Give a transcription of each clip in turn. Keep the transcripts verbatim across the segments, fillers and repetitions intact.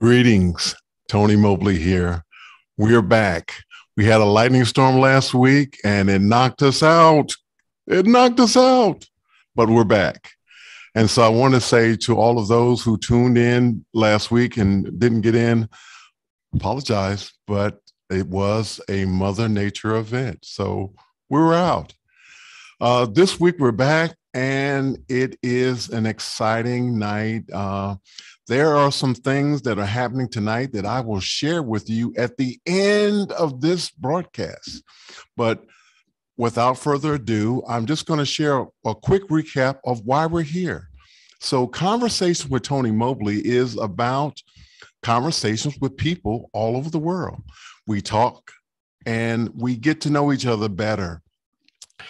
Greetings, Tony Mobley here. We're back. We had a lightning storm last week and it knocked us out. It knocked us out, but we're back. And so I want to say to all of those who tuned in last week and didn't get in, apologize, but it was a Mother Nature event. So we were out. Uh, this week we're back and it is an exciting night. Uh, There are some things that are happening tonight that I will share with you at the end of this broadcast. But without further ado, I'm just going to share a quick recap of why we're here. So Conversations with Tony Mobley is about conversations with people all over the world. We talk and we get to know each other better.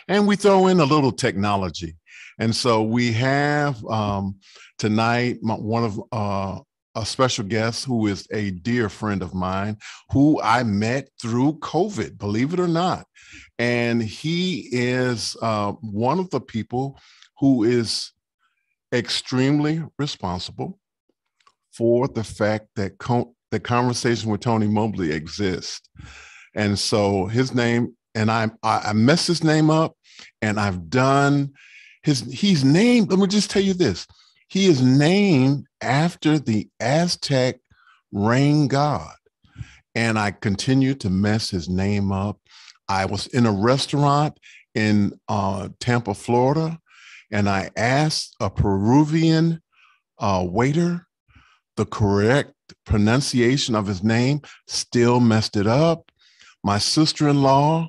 And we throw in a little technology. And so we have um, tonight my, one of uh, a special guest who is a dear friend of mine who I met through COVID, believe it or not. And he is uh, one of the people who is extremely responsible for the fact that co the Conversation with Tony Mobley exists. And so his name, and I, I messed his name up and I've done... His, he's named, let me just tell you this, he is named after the Aztec rain god. And I continue to mess his name up. I was in a restaurant in uh, Tampa, Florida, and I asked a Peruvian uh, waiter the correct pronunciation of his name, still messed it up. My sister-in-law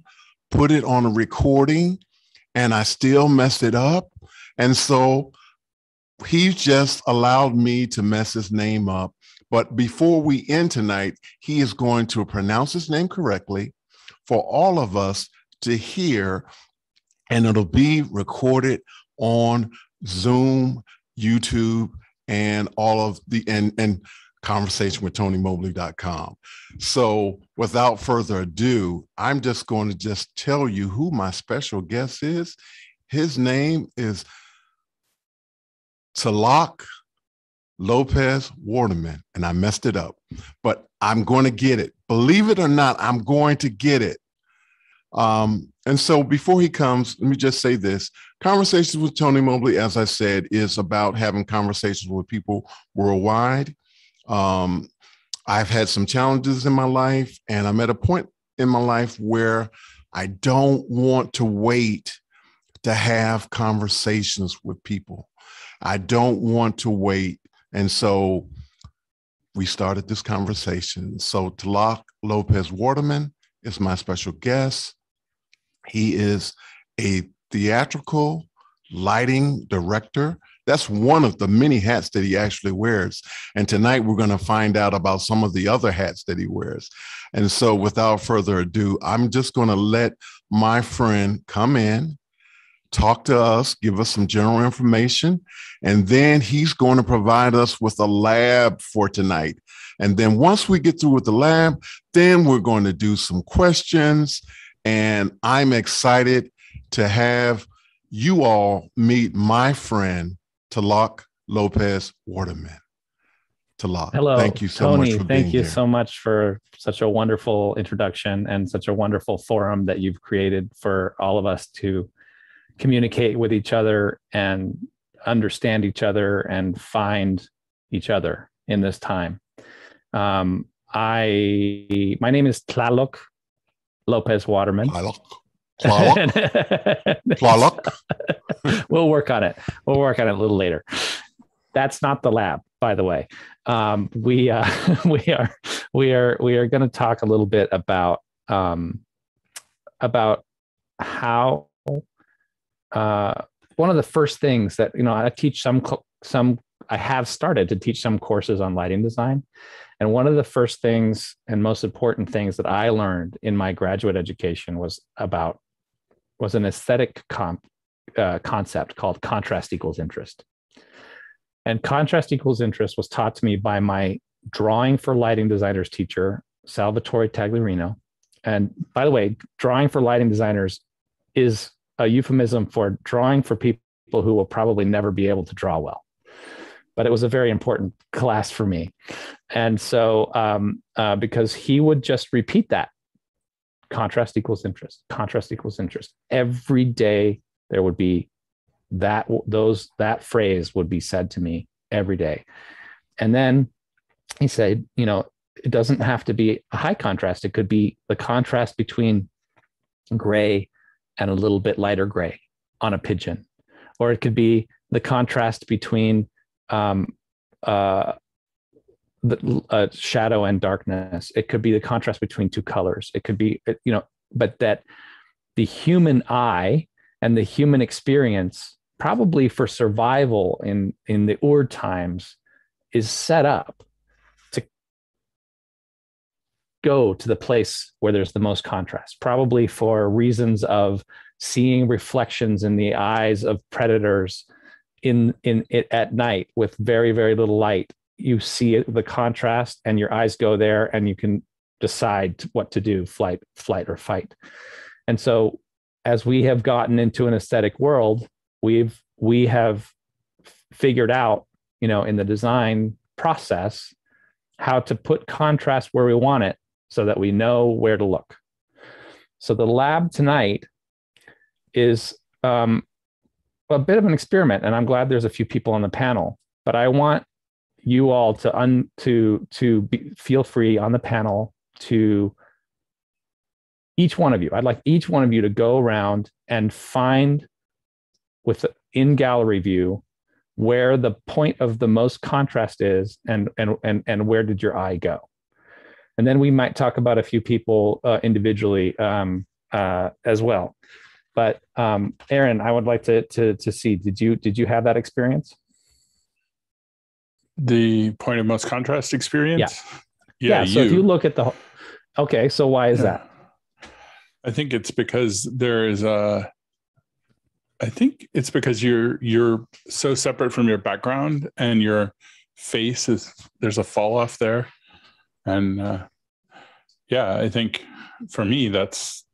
put it on a recording and I still messed it up. And so he's just allowed me to mess his name up. But before we end tonight, he is going to pronounce his name correctly for all of us to hear, and it'll be recorded on Zoom, YouTube, and all of the, and, and conversation with Tony Mobley dot com. So without further ado, I'm just going to just tell you who my special guest is. His name is Tláloc López-Watermann, and I messed it up, but I'm going to get it. Believe it or not, I'm going to get it. Um, and so before he comes, let me just say this. Conversations with Tony Mobley, as I said, is about having conversations with people worldwide. Um, I've had some challenges in my life, and I'm at a point in my life where I don't want to wait to have conversations with people. I don't want to wait. And so we started this conversation. So Tláloc López-Watermann is my special guest. He is a theatrical lighting director. That's one of the many hats that he actually wears. And tonight we're going to find out about some of the other hats that he wears. And so without further ado, I'm just going to let my friend come in, talk to us, give us some general information, and then he's going to provide us with a lab for tonight. And then once we get through with the lab, then we're going to do some questions. And I'm excited to have you all meet my friend, Tláloc López-Watermann. Tláloc, hello. Thank you so Tony, much for thank being you here. So much for such a wonderful introduction and such a wonderful forum that you've created for all of us to communicate with each other and understand each other and find each other in this time. Um, I my name is Tláloc López-Watermann. Tláloc. Tláloc. Tláloc. We'll work on it. We'll work on it a little later. That's not the lab, by the way. Um, we uh, we are we are we are going to talk a little bit about um, about how uh, one of the first things that you know I teach some some I have started to teach some courses on lighting design, and one of the first things and most important things that I learned in my graduate education was about was an aesthetic comp. Uh, concept called contrast equals interest. And contrast equals interest was taught to me by my drawing for lighting designers teacher, Salvatore Tagliarino. And by the way, drawing for lighting designers is a euphemism for drawing for people who will probably never be able to draw well. but it was a very important class for me. And so um, uh, because he would just repeat that, contrast equals interest, contrast equals interest. Every day there would be that, those, that phrase would be said to me every day. And then he said, you know, it doesn't have to be a high contrast. It could be the contrast between gray and a little bit lighter gray on a pigeon, or it could be the contrast between um, uh, the uh, shadow and darkness. It could be the contrast between two colors. It could be, you know, but that the human eye and the human experience, probably for survival in, in the Ur times, is set up to go to the place where there's the most contrast, probably for reasons of seeing reflections in the eyes of predators in, in it at night with very, very little light. You see the contrast and your eyes go there and you can decide what to do, flight, flight or fight. And so as we have gotten into an aesthetic world, we've, we have figured out, you know, in the design process, how to put contrast where we want it so that we know where to look. So the lab tonight is um, a bit of an experiment, and I'm glad there's a few people on the panel, but I want you all to, un, to, to be, feel free on the panel to, each one of you, I'd like each one of you to go around and find with in gallery view where the point of the most contrast is, and, and, and, and where did your eye go? And then we might talk about a few people uh, individually um, uh, as well. But um, Aaron, I would like to, to, to see, did you, did you have that experience? The point of most contrast experience? Yeah, yeah, yeah so you. If you look at the, okay, so why is yeah. that? I think it's because there is a, I think it's because you're you're so separate from your background, and your face is, there's a fall off there, and uh, yeah, I think for me that's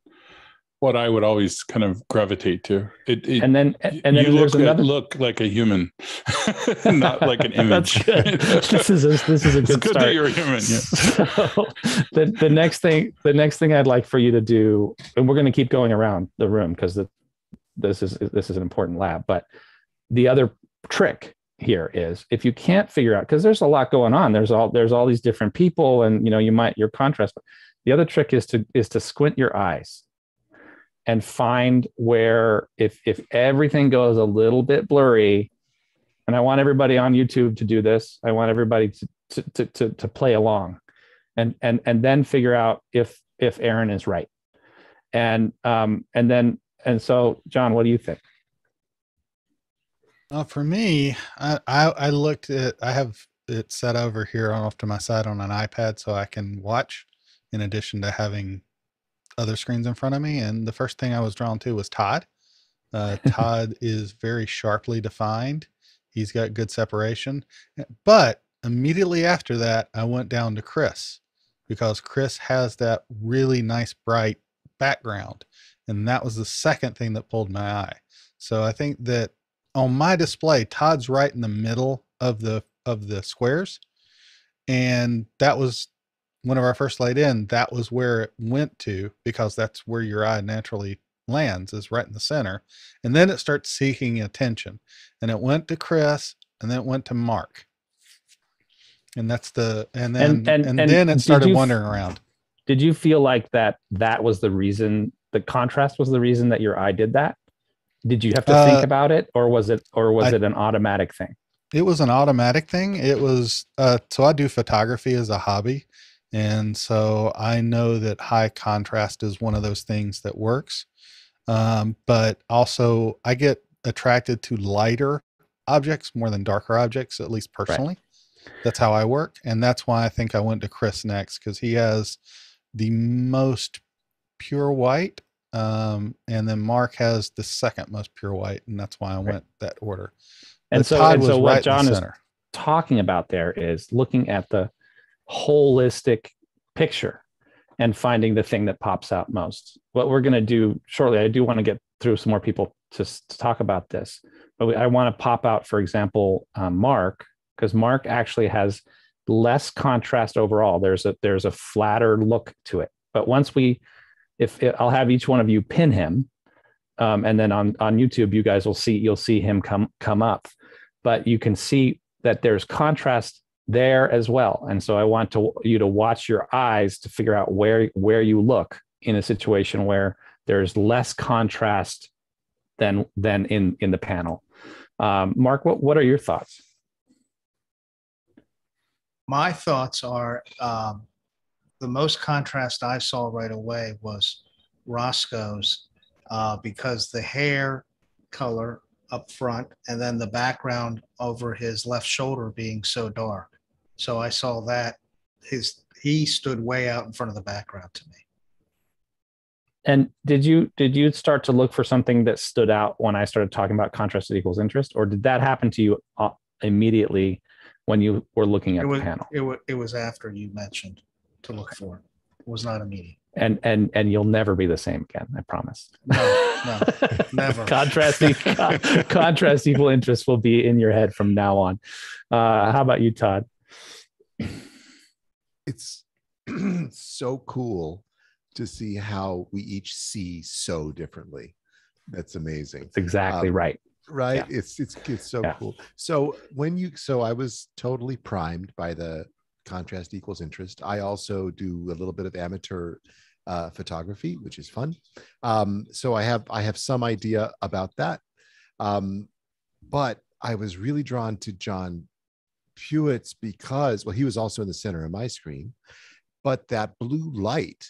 what I would always kind of gravitate to. It, it, and then and then you look, another... look like a human, not like an image. That's good. This is a, this is a good, it's good start. That you're a human. Yeah. So the the next thing the next thing I'd like for you to do, and we're going to keep going around the room because the This is this is an important lab, but the other trick here is if you can't figure out, because there's a lot going on, there's all there's all these different people, and you know you might your contrast. The other trick is to is to squint your eyes and find where if if everything goes a little bit blurry, and I want everybody on YouTube to do this. I want everybody to to to to, to play along, and and and then figure out if if Aaron is right, and um and then. And so, John, what do you think? Uh, for me, I, I, I looked at, I have it set over here off to my side on an iPad so I can watch in addition to having other screens in front of me. And the first thing I was drawn to was Todd. Uh, Todd is very sharply defined. He's got good separation. But immediately after that, I went down to Chris because Chris has that really nice, bright background. And that was the second thing that pulled my eye. So I think that on my display, Todd's right in the middle of the of the squares. And that was whenever I first laid in, that was where it went to, because that's where your eye naturally lands, is right in the center. And then it starts seeking attention. And it went to Chris, and then it went to Mark. And that's the and then and, and, and, and then it started wandering around. Did you feel like that that was the reason? The contrast was the reason that your eye did that? Did you have to think uh, about it, or was it, or was I, it an automatic thing? It was an automatic thing. It was, uh, so I do photography as a hobby. And so I know that high contrast is one of those things that works. Um, but also I get attracted to lighter objects more than darker objects, at least personally. Right. That's how I work. And that's why I think I went to Chris next, because he has the most pure white. Um, and then Mark has the second most pure white, and that's why I went that order. And so, and so what John is talking about there is looking at the holistic picture and finding the thing that pops out most. What we're going to do shortly, I do want to get through some more people to, to talk about this, but we, I want to pop out, for example, um, Mark, because Mark actually has less contrast overall. There's a there's a flatter look to it. But once we, if it, I'll have each one of you pin him, um, and then on on YouTube you guys will see you'll see him come come up. But you can see that there's contrast there as well. And so I want to you to watch your eyes to figure out where where you look in a situation where there's less contrast than than in in the panel. Um, Mark, what what are your thoughts? My thoughts are um, the most contrast I saw right away was Roscoe's uh, because the hair color up front and then the background over his left shoulder being so dark. So I saw that his he stood way out in front of the background to me. And did you did you start to look for something that stood out when I started talking about contrast equals interest, or did that happen to you immediately when you were looking at it was, the panel? It was, it was after you mentioned to look okay. for. It was not immediate. And and and you'll never be the same again. I promise. No, no, never. Contrast con, contrast equal interest will be in your head from now on. Uh, how about you, Todd? It's so cool to see how we each see so differently. That's amazing. That's exactly um, right. Right. Yeah. It's, it's, it's so yeah. cool. So when you, so I was totally primed by the contrast equals interest. I also do a little bit of amateur uh, photography, which is fun. Um, so I have, I have some idea about that. Um, but I was really drawn to John Pewett's because, well, he was also in the center of my screen, but that blue light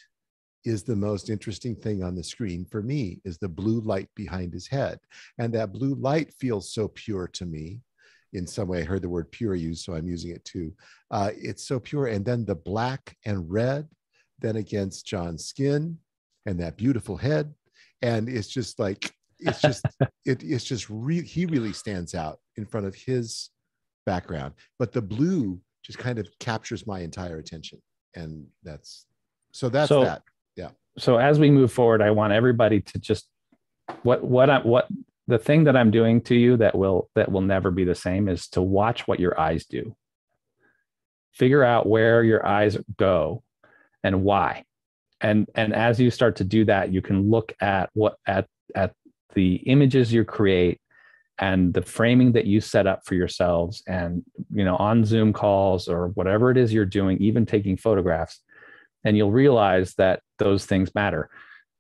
is the most interesting thing on the screen for me, is the blue light behind his head. And that blue light feels so pure to me. In some way, I heard the word pure used, so I'm using it too. Uh, it's so pure. And then the black and red, then against John's skin and that beautiful head. And it's just like, it's just, it, it's just re- he really stands out in front of his background. But the blue just kind of captures my entire attention. And that's, so that's so, that. Yeah. So as we move forward, I want everybody to just what what I, what the thing that I'm doing to you that will that will never be the same is to watch what your eyes do. Figure out where your eyes go and why. And and as you start to do that, you can look at what at at the images you create and the framing that you set up for yourselves, and you know, on Zoom calls or whatever it is you're doing, even taking photographs. And you'll realize that those things matter.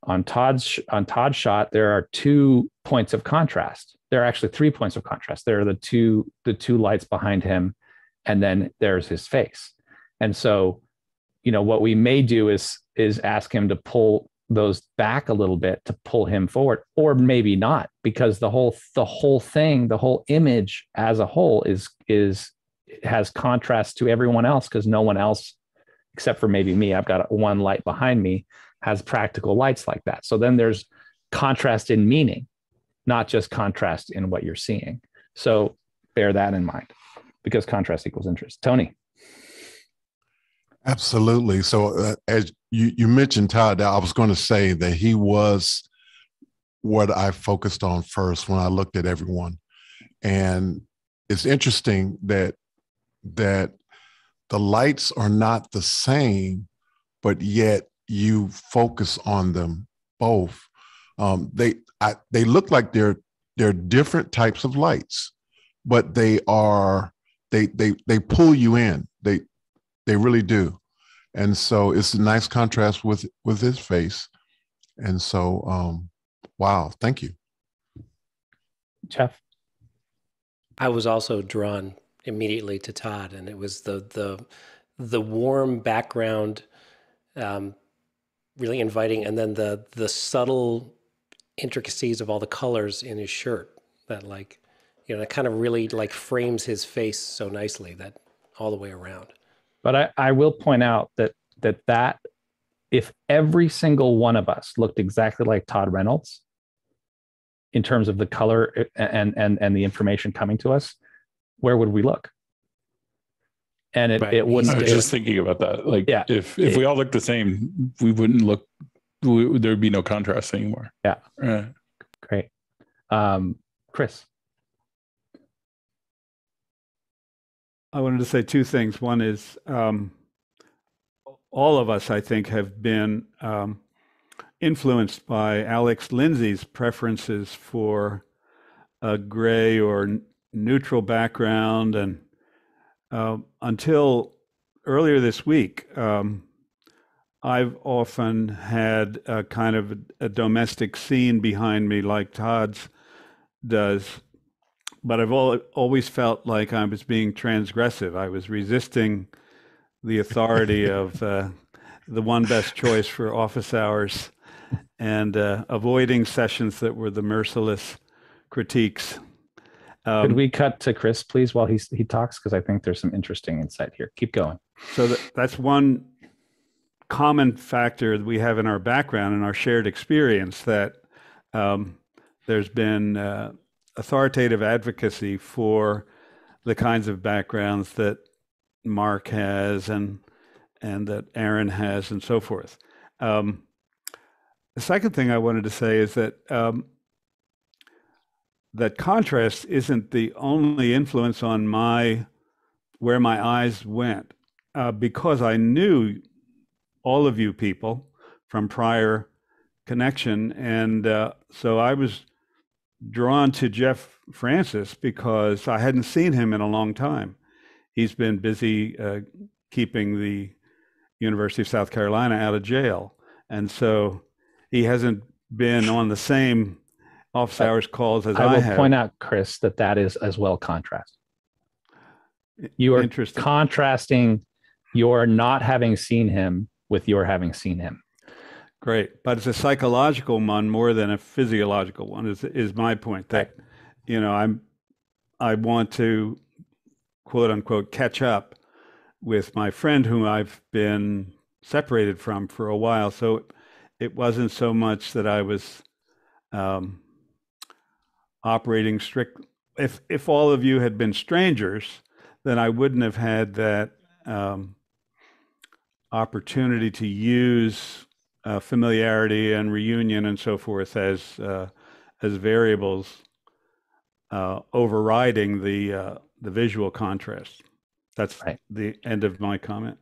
On Todd's on Todd's shot, there are two points of contrast. There are actually three points of contrast. There are the two the two lights behind him, and then there's his face. And so, you know, what we may do is is ask him to pull those back a little bit to pull him forward, or maybe not, because the whole the whole thing, the whole image as a whole is is has contrast to everyone else, because no one else, except for maybe me, I've got one light behind me, has practical lights like that. So then there's contrast in meaning, not just contrast in what you're seeing. So bear that in mind, because contrast equals interest. Tony. Absolutely. So uh, as you, you mentioned, Todd, I was going to say that he was what I focused on first when I looked at everyone. And it's interesting that that the lights are not the same, but yet you focus on them both. Um, they I, they look like they're they're different types of lights, but they are they they they pull you in. They they really do, and so it's a nice contrast with with his face. And so, um, wow, thank you, Jeff. I was also drawn immediately to Todd, and it was the the the warm background, um, really inviting, and then the the subtle intricacies of all the colors in his shirt that, like, you know, that kind of really like frames his face so nicely, that all the way around. But I, I will point out that that that if every single one of us looked exactly like Todd Reynolds in terms of the color and and and the information coming to us, where would we look? And it, right. it wouldn't. I was just thinking about that. Like, yeah, if if it, we all looked the same, we wouldn't look. We, there'd be no contrast anymore. Yeah. Right. Great, um, Chris. I wanted to say two things. One is um, all of us, I think, have been um, influenced by Alex Lindsay's preferences for a gray or neutral background. And uh, until earlier this week, um, I've often had a kind of a domestic scene behind me like Todd's does, but I've al always felt like I was being transgressive. I was resisting the authority of uh, the one best choice for office hours and uh, avoiding sessions that were the merciless critiques. Um, Could we cut to Chris, please, while he's, he talks? Because I think there's some interesting insight here. Keep going. So th that's one common factor that we have in our background and our shared experience, that um, there's been uh, authoritative advocacy for the kinds of backgrounds that Mark has and and that Aaron has and so forth. Um, the second thing I wanted to say is that um, that contrast isn't the only influence on my where my eyes went, uh, because I knew all of you people from prior connection. And uh, so I was drawn to Jeff Francis because I hadn't seen him in a long time. He's been busy uh, keeping the University of South Carolina out of jail. And so he hasn't been on the same office hours calls as I, I have. I will point out, Chris, that that is as well contrast. You are contrasting your not having seen him with your having seen him. Great. But it's a psychological one more than a physiological one, is is my point, that, you know, I'm, I want to, quote unquote, catch up with my friend whom I've been separated from for a while. So it, it wasn't so much that I was um, operating strict. If, if all of you had been strangers, then I wouldn't have had that um, opportunity to use uh, familiarity and reunion and so forth as uh, as variables uh, overriding the uh, the visual contrast. That's right. The end of my comment.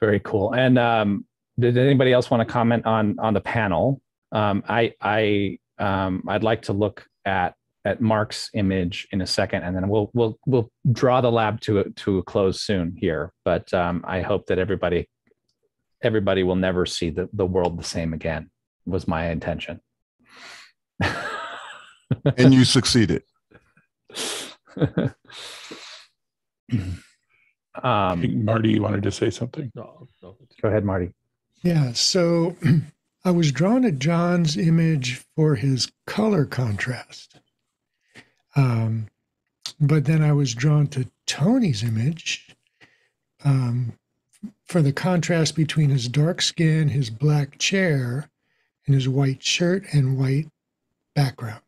Very cool. And um, did anybody else want to comment on on the panel? Um, I I um, I'd like to look at at Mark's image in a second, and then we'll we'll we'll draw the lab to a, to a close soon here. But um, I hope that everybody everybody will never see the the world the same again, was my intention. And you succeeded. um, I think, Marty, you wanted to say something? No, no. Go ahead, Marty. Yeah. So I was drawn to John's image for his color contrast. Um, but then I was drawn to Tony's image um, for the contrast between his dark skin, his black chair, and his white shirt and white background.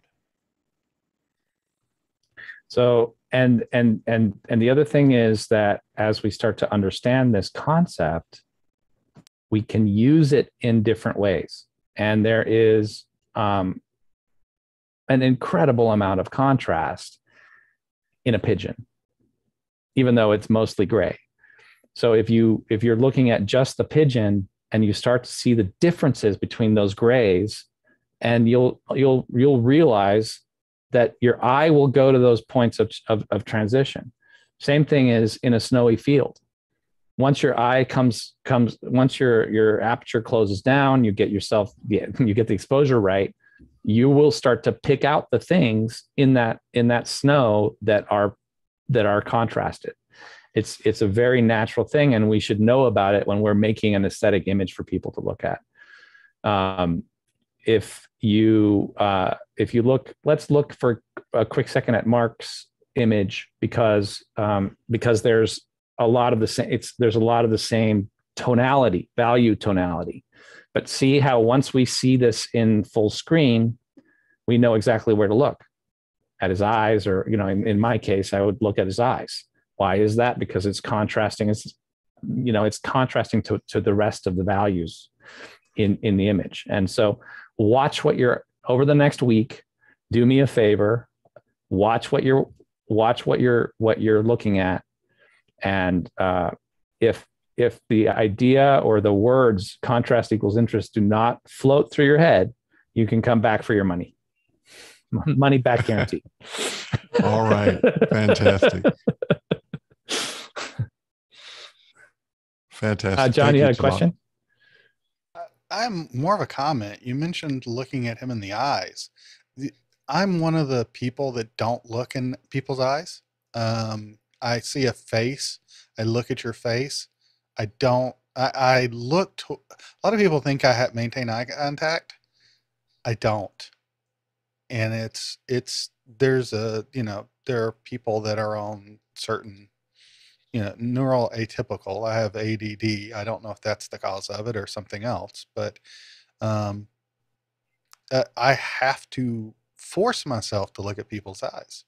So, and, and, and, and the other thing is that as we start to understand this concept, we can use it in different ways. And there is, um, an incredible amount of contrast in a pigeon, even though it's mostly gray. So if you if you're looking at just the pigeon and you start to see the differences between those grays, and you'll you'll you'll realize that your eye will go to those points of of, of transition. Same thing is in a snowy field. Once your eye comes comes once your your aperture closes down, you get yourself you get the exposure right. You will start to pick out the things in that in that snow that are that are contrasted. It's it's a very natural thing, and we should know about it when we're making an aesthetic image for people to look at. Um, if you uh, if you look, let's look for a quick second at Mark's image, because um, because there's a lot of the same. It's there's a lot of the same tonality, value tonality. But see how once we see this in full screen, we know exactly where to look at his eyes, or, you know, in, in my case, I would look at his eyes. Why is that? Because it's contrasting. It's, you know, it's contrasting to, to the rest of the values in, in the image. And so watch what you're over the next week. Do me a favor. Watch what you're watch what you're what you're looking at, and uh, if if the idea or the words contrast equals interest do not float through your head, you can come back for your money. Money back guarantee. All right, fantastic. Fantastic. Uh, John, Thank you had you, a John. question? I'm more of a comment. You mentioned looking at him in the eyes. I'm one of the people that don't look in people's eyes. Um, I see a face. I look at your face. I don't, I, I look to, a lot of people think I have maintain eye contact. I don't. And it's, it's, there's a, you know, there are people that are on certain, you know, neural atypical. I have A D D. I don't know if that's the cause of it or something else, but um, I have to force myself to look at people's eyes.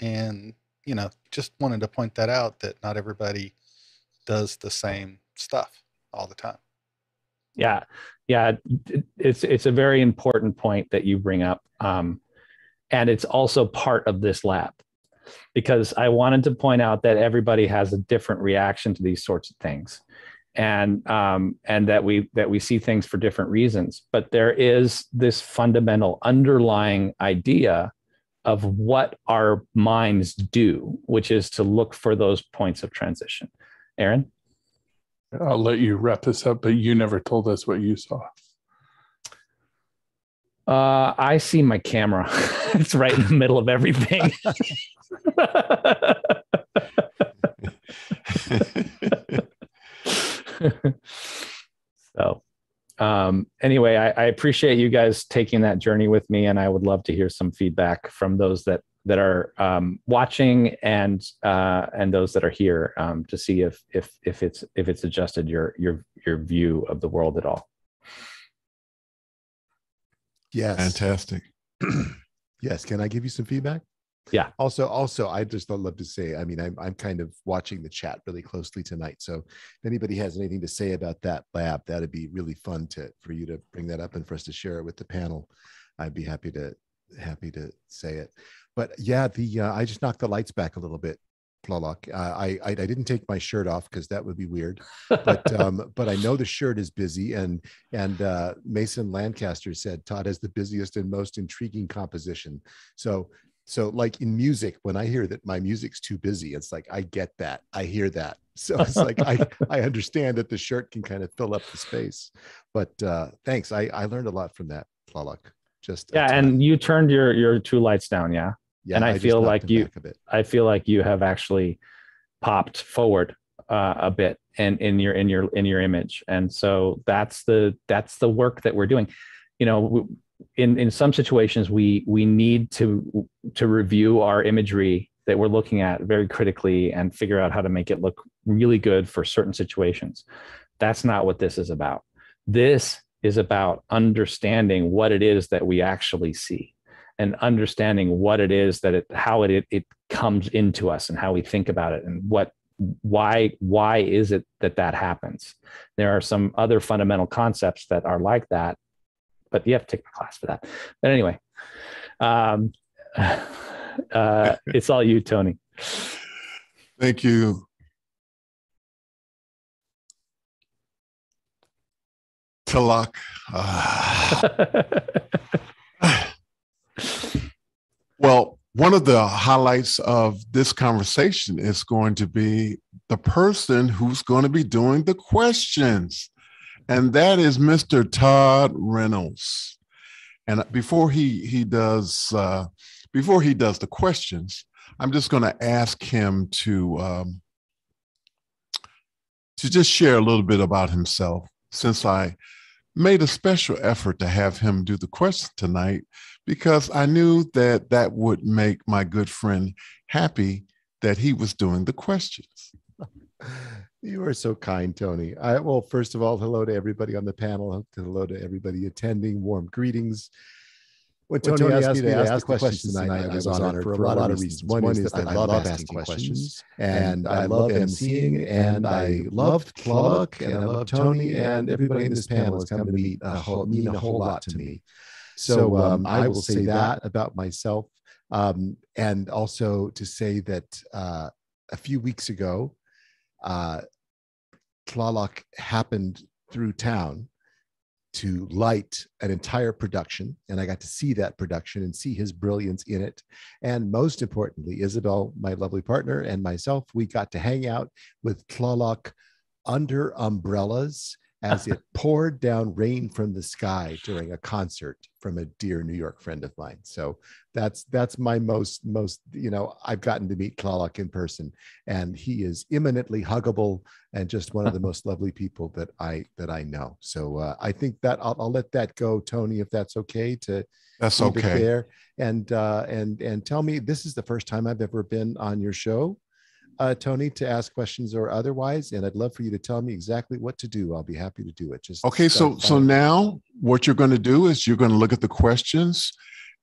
And, you know, just wanted to point that out, that not everybody does the same stuff all the time. Yeah. Yeah. It's, it's a very important point that you bring up. Um, and it's also part of this lab, because I wanted to point out that everybody has a different reaction to these sorts of things, and um, and that we that we see things for different reasons. But there is this fundamental underlying idea of what our minds do, which is to look for those points of transition. Aaron? I'll let you wrap this up, but you never told us what you saw. Uh, I see my camera. It's right in the middle of everything. So, um, anyway, I, I appreciate you guys taking that journey with me, and I would love to hear some feedback from those that that are um, watching and uh, and those that are here, um, to see if if if it's if it's adjusted your your your view of the world at all. Yes. Fantastic. Yes. Can I give you some feedback? Yeah. Also, also, I just love to say, I mean, I'm, I'm kind of watching the chat really closely tonight. So if anybody has anything to say about that lab, that'd be really fun to, for you to bring that up and for us to share it with the panel. I'd be happy to, happy to say it. But yeah, the, uh, I just knocked the lights back a little bit. Tláloc. Uh, I, I I didn't take my shirt off because that would be weird, but um, but I know the shirt is busy, and and uh, Mason Lancaster said Todd has the busiest and most intriguing composition. So so like in music, when I hear that my music's too busy, it's like I get that, I hear that. So it's like I I understand that the shirt can kind of fill up the space. But uh, thanks, I I learned a lot from that, Tláloc. Just yeah, and you turned your your two lights down, yeah. Yeah, and I, I feel like you, I feel like you have actually popped forward uh, a bit, and in your in your in your image, and so that's the that's the work that we're doing. You know, in in some situations we we need to to review our imagery that we're looking at very critically and figure out how to make it look really good for certain situations. That's not what this is about. This is about understanding what it is that we actually see, and understanding what it is that it, how it, it, it comes into us and how we think about it, and what, why, why is it that that happens? There are some other fundamental concepts that are like that, but you have to take a class for that. But anyway, um, uh, it's all you, Tony. Thank you. Tláloc. Uh. Well, one of the highlights of this conversation is going to be the person who's going to be doing the questions, and that is Mister Todd Reynolds. And before he he does uh, before he does the questions, I'm just going to ask him to um, to just share a little bit about himself, since I made a special effort to have him do the questions tonight, because I knew that that would make my good friend happy that he was doing the questions. You are so kind, Tony. I, well, first of all, hello to everybody on the panel. Hello to everybody attending. Warm greetings. When Tony, Tony asked, asked me to ask, ask the questions tonight, I, I was honored for a lot of reasons. One is that I love asking questions, and I love emceeing, and I loved Tláloc, and I love Tony, and everybody in this panel has come to mean a whole, mean a whole lot to me. So um, I will say that about myself. Um, and also to say that uh, a few weeks ago, uh, Tláloc happened through town to light an entire production, and I got to see that production and see his brilliance in it. And most importantly, Isabel, my lovely partner, and myself, we got to hang out with Tláloc under umbrellas as it poured down rain from the sky during a concert from a dear New York friend of mine. So that's that's my most, most, you know, I've gotten to meet Tláloc in person, and he is eminently huggable and just one of the most lovely people that I that I know. So uh, I think that I'll, I'll let that go, Tony, if that's okay to that's keep okay. it there. And, uh, and, and tell me, this is the first time I've ever been on your show, Uh, Tony, to ask questions or otherwise, and I'd love for you to tell me exactly what to do. I'll be happy to do it. Just okay. So, so now what you're going to do is you're going to look at the questions,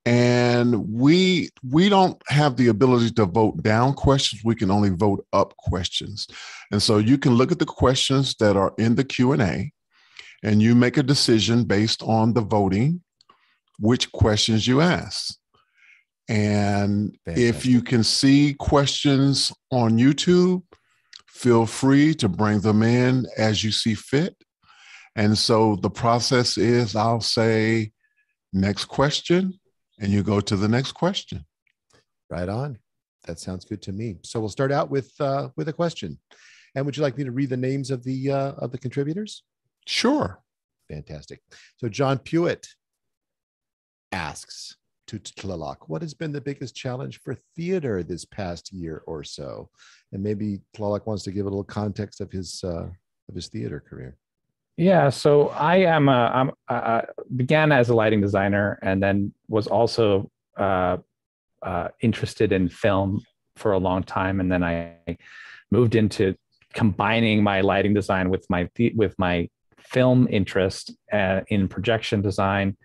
and we we don't have the ability to vote down questions. We can only vote up questions, and so you can look at the questions that are in the Q and A, and you make a decision based on the voting, which questions you ask. And if you can see questions on YouTube, feel free to bring them in as you see fit. And so the process is I'll say next question, and you go to the next question. Right on. That sounds good to me. So we'll start out with uh, with a question. And would you like me to read the names of the uh, of the contributors? Sure. Fantastic. So John Pewitt asks, to Tláloc, what has been the biggest challenge for theater this past year or so? And maybe Tláloc wants to give a little context of his uh, of his theater career. Yeah, so I am a, I'm, I began as a lighting designer, and then was also uh, uh, interested in film for a long time, and then I moved into combining my lighting design with my with my film interest uh, in projection design.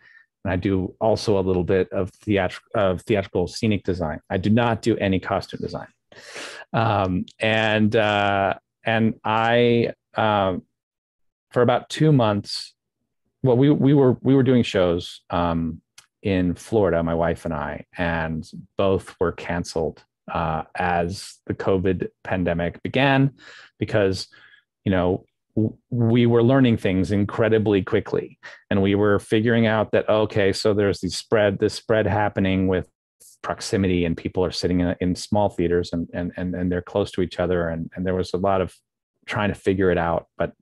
And I do also a little bit of, theatr of theatrical scenic design. I do not do any costume design. Um, and uh, and I, uh, for about two months, well, we, we, were, we were doing shows um, in Florida, my wife and I, and both were canceled uh, as the COVID pandemic began, because, you know, we were learning things incredibly quickly, and we were figuring out that, okay, so there's the spread, this spread happening with proximity, and people are sitting in, in small theaters, and, and, and, and they're close to each other. And, and there was a lot of trying to figure it out, but,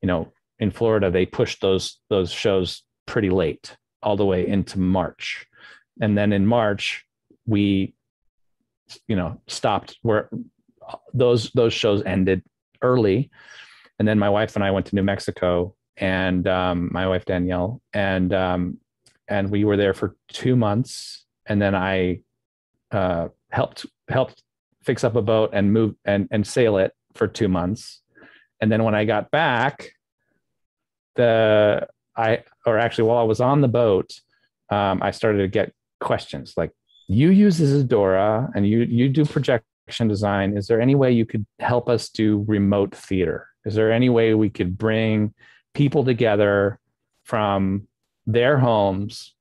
you know, in Florida, they pushed those, those shows pretty late, all the way into March. And then in March, we, you know, stopped where those, those shows ended early. And then my wife and I went to New Mexico, and um, my wife, Danielle, and um, and we were there for two months. And then I uh, helped helped fix up a boat and move and, and sail it for two months. And then when I got back, the I or actually while I was on the boat, um, I started to get questions like, you use Isadora and you you do projection design. Is there any way you could help us do remote theater? Is there any way we could bring people together from their homes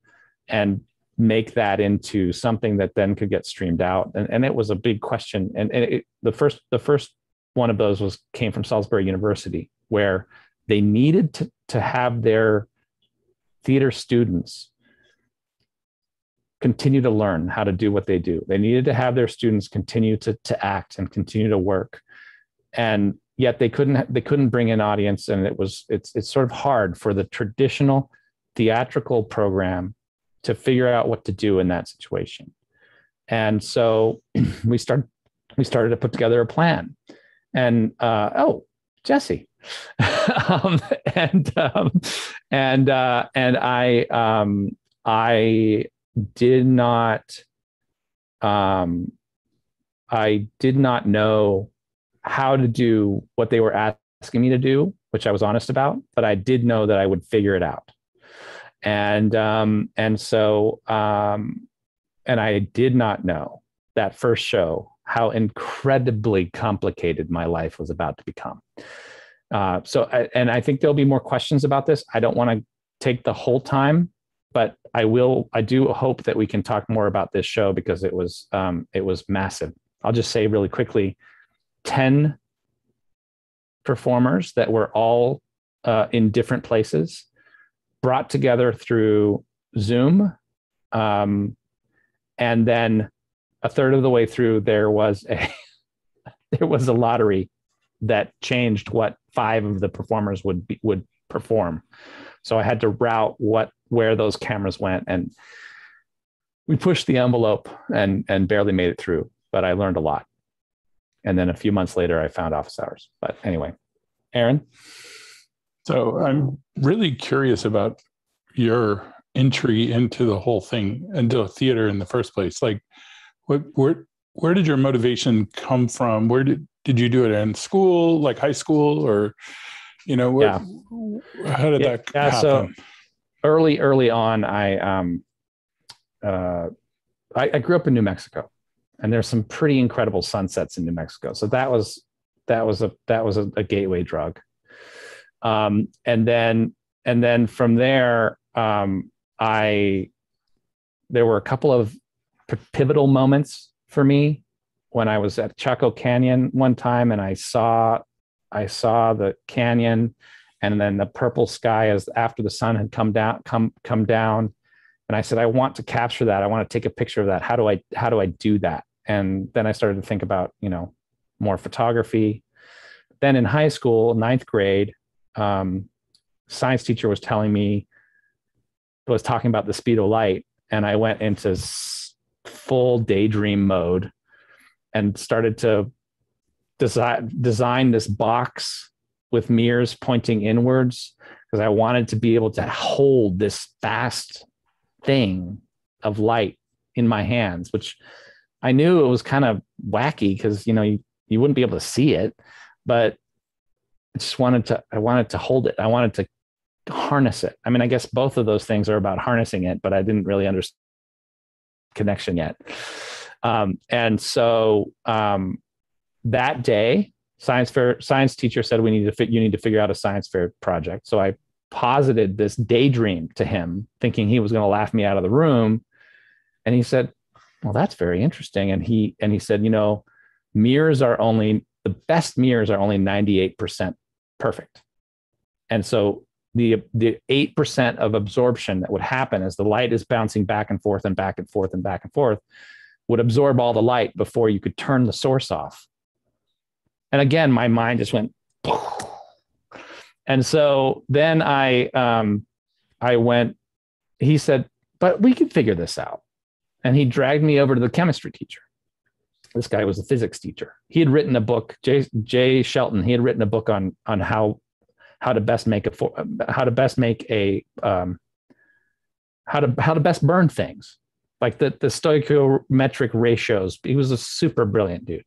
and make that into something that then could get streamed out? And, and it was a big question. And, and it, the first the first one of those was came from Salisbury University, where they needed to, to have their theater students continue to learn how to do what they do. They needed to have their students continue to, to act and continue to work. And yet they couldn't they couldn't bring in audience, and it was it's it's sort of hard for the traditional theatrical program to figure out what to do in that situation. And so we started we started to put together a plan. And uh, oh, Jesse, um, and um, and uh, and I um, I did not um, I did not know how to do what they were asking me to do, which I was honest about, but I did know that I would figure it out. And, um, and so, um, and I did not know that first show, how incredibly complicated my life was about to become. Uh, so, I, and I think there'll be more questions about this. I don't want to take the whole time But I will, I do hope that we can talk more about this show because it was, um, it was massive. I'll just say really quickly, ten performers that were all uh, in different places, brought together through Zoom. Um, and then a third of the way through, there was a, there was a lottery that changed what five of the performers would be, would perform. So I had to route what, where those cameras went, and we pushed the envelope and, and barely made it through, but I learned a lot. And then a few months later, I found Office Hours. But anyway, Aaron. So I'm really curious about your entry into the whole thing, into theater in the first place. Like, what, where, where did your motivation come from? Where did, did you do it in school, like high school, or, you know, where, yeah. how did yeah, that yeah, happen? So early, early on, I, um, uh, I, I grew up in New Mexico, and there's some pretty incredible sunsets in New Mexico. So that was, that was a, that was a, a gateway drug. Um, and then, and then from there, um, I, there were a couple of pivotal moments for me when I was at Chaco Canyon one time, and I saw, I saw the canyon and then the purple sky as after the sun had come down, come, come down. And I said, I want to capture that. I want to take a picture of that. How do I, how do I do that? And then I started to think about, you know, more photography. Then in high school, ninth grade, um, science teacher was telling me, was talking about the speed of light. And I went into full daydream mode and started to design, design this box with mirrors pointing inwards, because I wanted to be able to hold this fast thing of light in my hands, which I knew it was kind of wacky because, you know, you, you wouldn't be able to see it, but I just wanted to, I wanted to hold it. I wanted to harness it. I mean, I guess both of those things are about harnessing it, but I didn't really understand the connection yet. Um, and so um, that day, science fair, science teacher said, we need to fit, you need to figure out a science fair project. So I posited this daydream to him, thinking he was going to laugh me out of the room. And he said, well, that's very interesting. And he, and he said, you know, mirrors are only, the best mirrors are only ninety-eight percent perfect. And so the, the eight percent of absorption that would happen as the light is bouncing back and forth and back and forth and back and forth would absorb all the light before you could turn the source off. And again, my mind just went, and so then I, um, I went, he said, but we can figure this out. And he dragged me over to the chemistry teacher. This guy was a physics teacher. He had written a book, Jay, Jay Shelton. He had written a book on, on how, how to best make a, how to best make a, um, how to, how to best burn things, like the, the stoichiometric ratios. He was a super brilliant dude.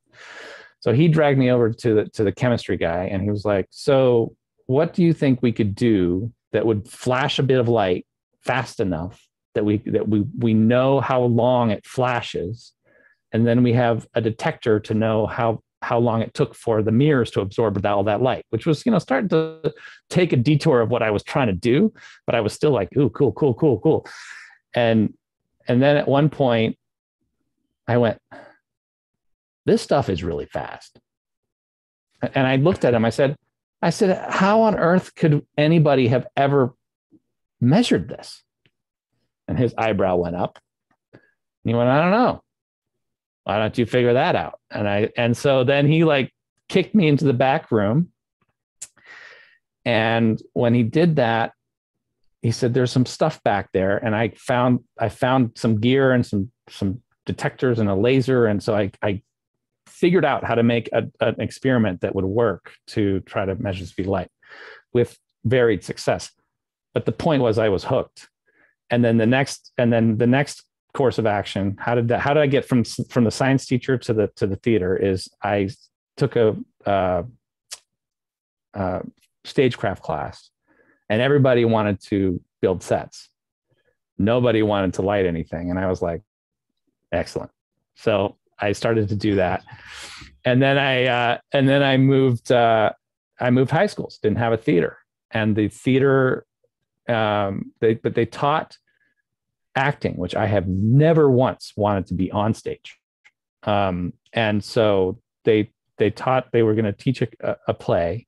So he dragged me over to the, to the chemistry guy. And he was like, so what do you think we could do that would flash a bit of light fast enough that we, that we, we know how long it flashes. And then we have a detector to know how, how long it took for the mirrors to absorb all that light, which was, you know, starting to take a detour of what I was trying to do, but I was still like, ooh, cool, cool, cool, cool. And, and then at one point I went, this stuff is really fast. And I looked at him, I said, I said, how on earth could anybody have ever measured this? And his eyebrow went up. And he went, I don't know. Why don't you figure that out? And I, and so then he like kicked me into the back room. And when he did that, he said, there's some stuff back there. And I found, I found some gear and some, some detectors and a laser. And so I, I, figured out how to make a, an experiment that would work to try to measure speed of light with varied success. But the point was I was hooked. And then the next, and then the next course of action, how did that, how did I get from, from the science teacher to the, to the theater is I took a uh, uh, stagecraft class, and everybody wanted to build sets. Nobody wanted to light anything. And I was like, excellent. So I started to do that. And then I, uh, and then I moved, uh, I moved high schools, didn't have a theater, and the theater, um, they, but they taught acting, which I have never once wanted to be on stage. Um, and so they they taught, they were going to teach a, a play.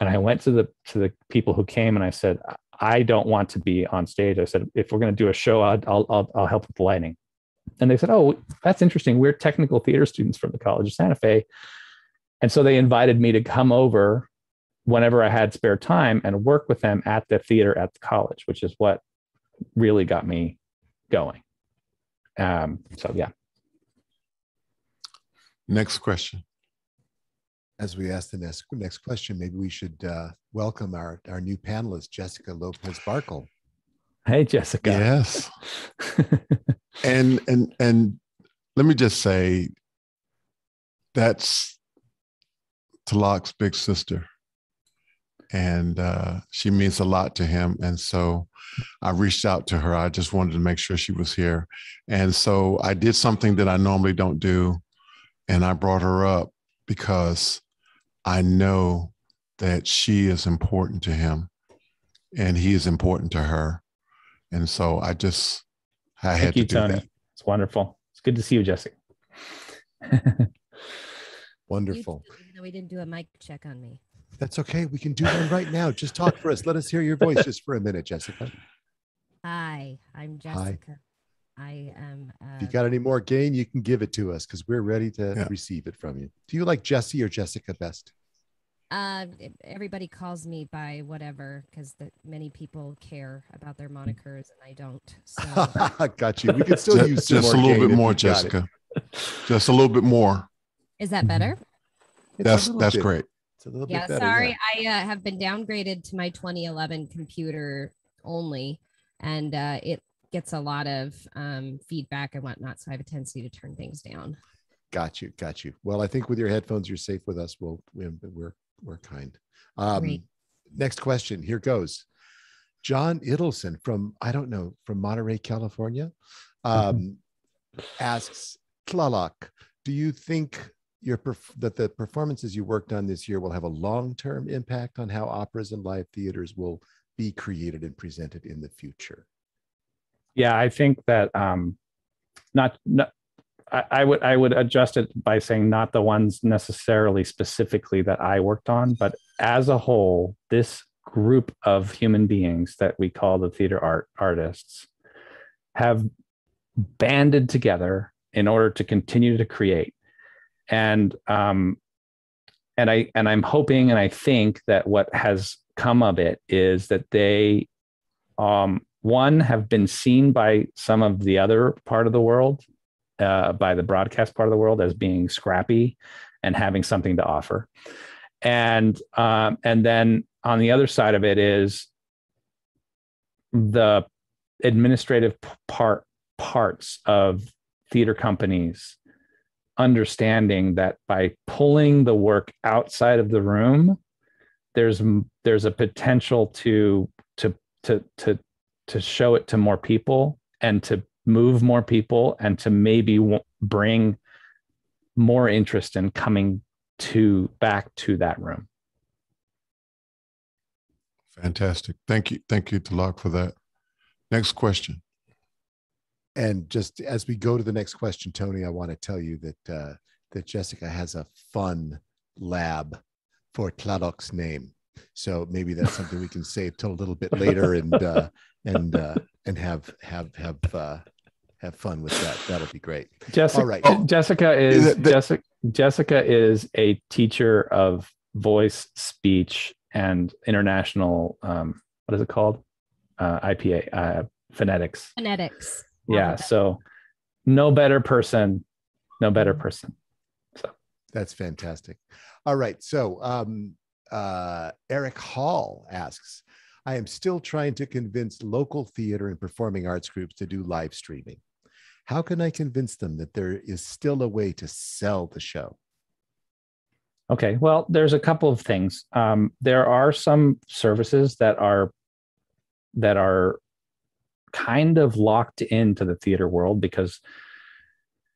And I went to the to the people who came and I said, I don't want to be on stage. I said, if we're going to do a show, I'll, I'll, I'll help with the lighting. And they said, oh, that's interesting. We're technical theater students from the College of Santa Fe. And so they invited me to come over whenever I had spare time and work with them at the theater at the college, which is what really got me going. Um, so, yeah. Next question. As we ask the next, next question, maybe we should uh, welcome our, our new panelist, Jessica Lopez-Barkle. Hey, Jessica. Yes. and, and, and let me just say, that's Tloc's big sister. And uh, she means a lot to him. And so I reached out to her. I just wanted to make sure she was here. And so I did something that I normally don't do. And I brought her up because I know that she is important to him and he is important to her. And so I just, I had to do that. It's wonderful. It's good to see you, Jessica. Wonderful. Even though we didn't do a mic check on me. That's okay. We can do one right now. Just talk for us. Let us hear your voice just for a minute, Jessica. Hi, I'm Jessica. Hi. I am. Uh, if you got any more gain, you can give it to us because we're ready to yeah. receive it from you. Do you like Jessie or Jessica best? Uh, everybody calls me by whatever because many people care about their monikers and I don't. So. Got you. We can still just, use just a little bit more, Jessica. Just a little bit more. Is that better? It's that's that's bit. Great. Yeah, better, sorry. Yeah. I uh, have been downgraded to my twenty eleven computer only, and uh, it gets a lot of um, feedback and whatnot, so I have a tendency to turn things down. Got you, got you. Well, I think with your headphones, you're safe with us. We'll, we're, we're kind. Um, next question, here goes. John Idelson from, I don't know, from Monterey, California, um, asks, Tláloc, do you think Your perf that the performances you worked on this year will have a long-term impact on how operas and live theaters will be created and presented in the future? Yeah, I think that um, not, not I, I would I would adjust it by saying not the ones necessarily specifically that I worked on, but as a whole, this group of human beings that we call the theater art artists have banded together in order to continue to create. And um, and I and I'm hoping and I think that what has come of it is that they, um, one, have been seen by some of the other part of the world, uh, by the broadcast part of the world as being scrappy and having something to offer. And um, and then on the other side of it is the administrative part parts of theater companies understanding that by pulling the work outside of the room, there's there's a potential to to to to to show it to more people and to move more people and to maybe bring more interest in coming to back to that room. Fantastic. Thank you. Thank you, Tláloc, for that. Next question. And just as we go to the next question, Tony, I want to tell you that uh, that Jessica has a fun lab for Tlaloc's name, so maybe that's something we can save till a little bit later and uh, and uh, and have have have uh, have fun with that. That'll be great. Jessica, all right. Oh, Jessica is, is Jessica. Jessica is a teacher of voice, speech, and international. Um, what is it called? Uh, I P A uh, phonetics. Phonetics. Yeah, so no better person, no better person. So that's fantastic. All right, so um, uh, Eric Hall asks, I am still trying to convince local theater and performing arts groups to do live streaming. How can I convince them that there is still a way to sell the show? Okay, well, there's a couple of things. Um, there are some services that are, that are, kind of locked into the theater world because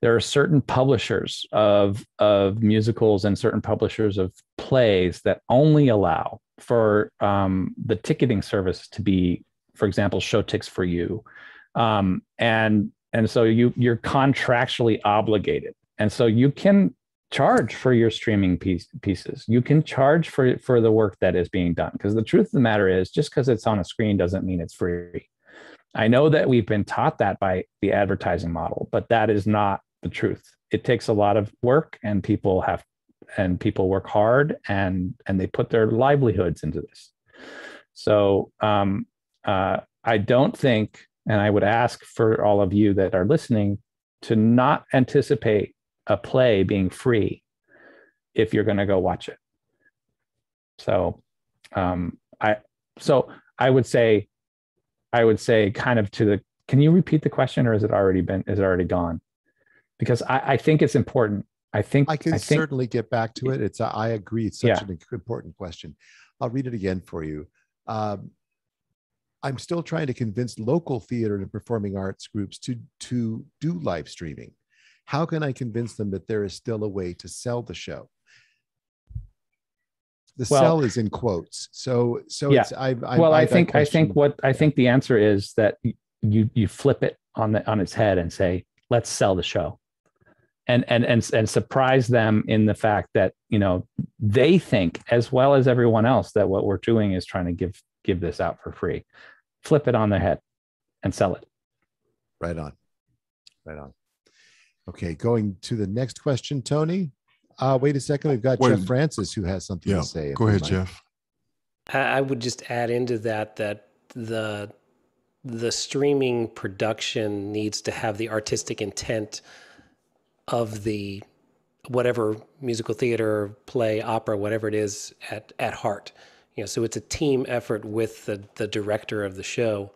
there are certain publishers of, of musicals and certain publishers of plays that only allow for um, the ticketing service to be, for example, Showtix for You Um, and and so you you're contractually obligated. And so you can charge for your streaming piece, pieces. You can charge for, for the work that is being done. Because the truth of the matter is, just because it's on a screen doesn't mean it's free. I know that we've been taught that by the advertising model, but that is not the truth. It takes a lot of work, and people have, and people work hard, and and they put their livelihoods into this. So um, uh, I don't think, and I would ask for all of you that are listening to not anticipate a play being free if you're going to go watch it. So um, I so I would say I would say kind of to the, can you repeat the question, or has it already been, is it already gone? Because I, I think it's important. I think I can I think, certainly get back to it. It's a, I agree. It's such yeah. an important question. I'll read it again for you. Um, I'm still trying to convince local theater and performing arts groups to, to do live streaming. How can I convince them that there is still a way to sell the show? The well, sell is in quotes. So, so yeah. it's, I've, I've, well, I, I think, I think what, I think the answer is that you, you flip it on the, on its head and say, let's sell the show. And, and and and surprise them in the fact that, you know, they think, as well as everyone else, that what we're doing is trying to give give this out for free. Flip it on their head and sell it. Right on. Right on. Okay, going to the next question, Tony. Uh, wait a second. We've got wait. Jeff Francis, who has something yeah, to say. Go ahead, Jeff. I would just add into that that the the streaming production needs to have the artistic intent of the whatever musical theater, play, opera, whatever it is, at at heart. You know, so it's a team effort with the, the director of the show.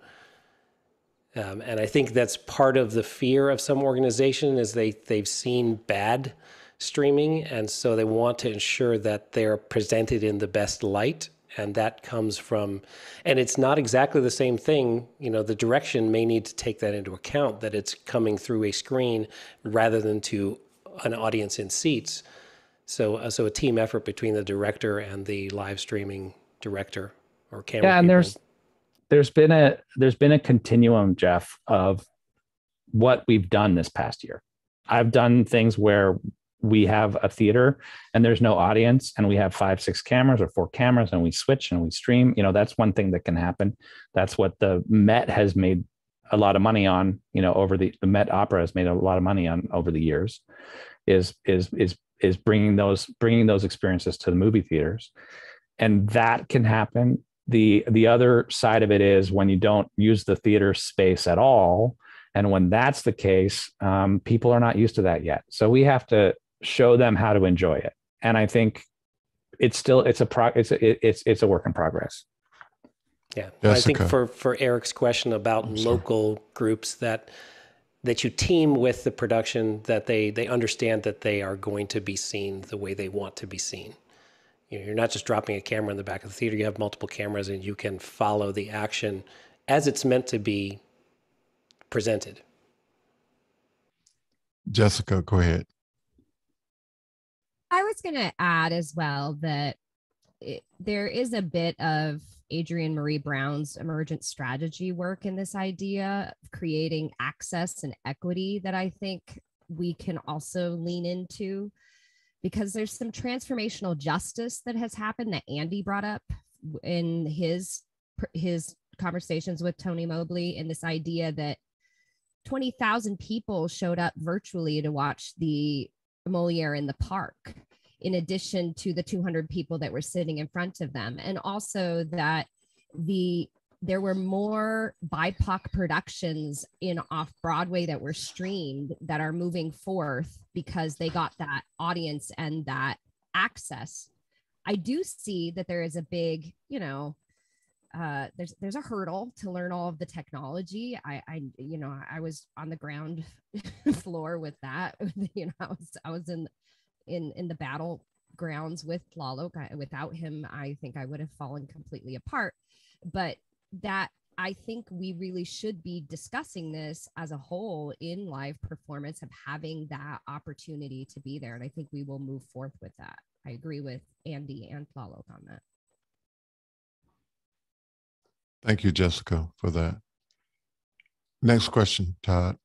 Um, and I think that's part of the fear of some organization is they, they've seen bad streaming, and so they want to ensure that they're presented in the best light. And that comes from, and it's not exactly the same thing, you know, the direction may need to take that into account, that it's coming through a screen rather than to an audience in seats. So, uh, so a team effort between the director and the live streaming director or camera. Yeah, and people. there's, there's been a, there's been a continuum, Jeff, of what we've done this past year. I've done things where we have a theater and there's no audience, and we have five, six cameras or four cameras, and we switch and we stream. You know, that's one thing that can happen. That's what the Met has made a lot of money on, you know, over the, the Met Opera has made a lot of money on over the years is, is, is, is bringing those, bringing those experiences to the movie theaters. And that can happen. The, the other side of it is when you don't use the theater space at all. And when that's the case, um, people are not used to that yet. So we have to show them how to enjoy it, and I think it's still it's a pro it's a, it's it's a work in progress. Yeah, I think for for Eric's question about I'm local sorry. groups that that you team with the production, that they they understand that they are going to be seen the way they want to be seen. You know, you're not just dropping a camera in the back of the theater. You have multiple cameras, and you can follow the action as it's meant to be presented. Jessica, go ahead. I was going to add as well that it, there is a bit of Adrienne Marie Brown's emergent strategy work in this idea of creating access and equity that I think we can also lean into, because there's some transformational justice that has happened that Andy brought up in his, his conversations with Tony Mobley, and this idea that twenty thousand people showed up virtually to watch the Molière in the Park, in addition to the two hundred people that were sitting in front of them. And also that the there were more B I P O C productions in off-Broadway that were streamed that are moving forth because they got that audience and that access. I do see that there is a big, you know, Uh, there's there's a hurdle to learn all of the technology. I, I you know I was on the ground floor with that. You know I was I was in in in the battlegrounds with Tláloc. I, without him, I think I would have fallen completely apart. But that I think we really should be discussing this as a whole in live performance, of having that opportunity to be there, and I think we will move forth with that. I agree with Andy and Tláloc on that. Thank you, Jessica, for that. Next question, Todd.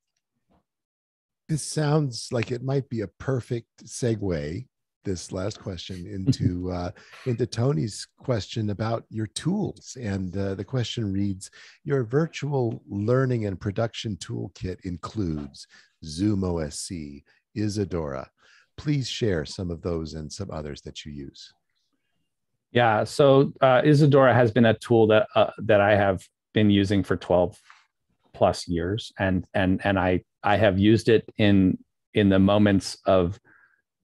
This sounds like it might be a perfect segue, this last question, into uh, into Tony's question about your tools. And uh, the question reads, your virtual learning and production toolkit includes Zoom O S C, Isadora. Please share some of those and some others that you use. Yeah, so uh, Isadora has been a tool that, uh, that I have been using for twelve plus years. And, and, and I, I have used it in, in the moments of,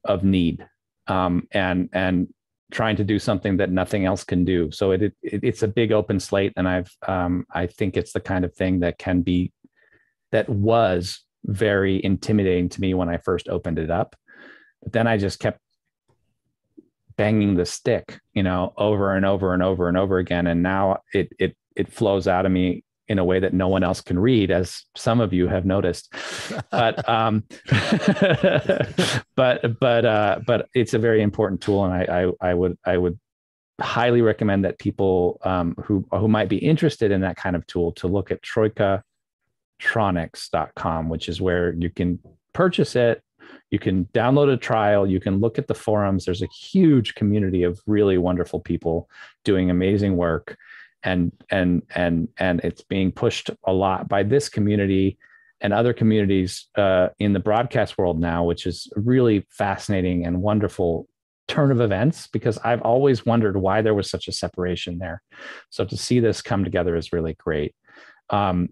of need, um, and, and trying to do something that nothing else can do. So it, it, it's a big open slate. And I've, um, I think it's the kind of thing that can be, that was very intimidating to me when I first opened it up. But then I just kept banging the stick, you know, over and over and over and over again. And now it, it, it flows out of me in a way that no one else can read, as some of you have noticed, but, um, but, but, uh, but it's a very important tool. And I, I, I would, I would highly recommend that people, um, who, who might be interested in that kind of tool, to look at troika tronix dot com, which is where you can purchase it. You can download a trial. You can look at the forums. There's a huge community of really wonderful people doing amazing work. And, and, and, and it's being pushed a lot by this community and other communities uh, in the broadcast world now, which is a really fascinating and wonderful turn of events, because I've always wondered why there was such a separation there. So to see this come together is really great. Um,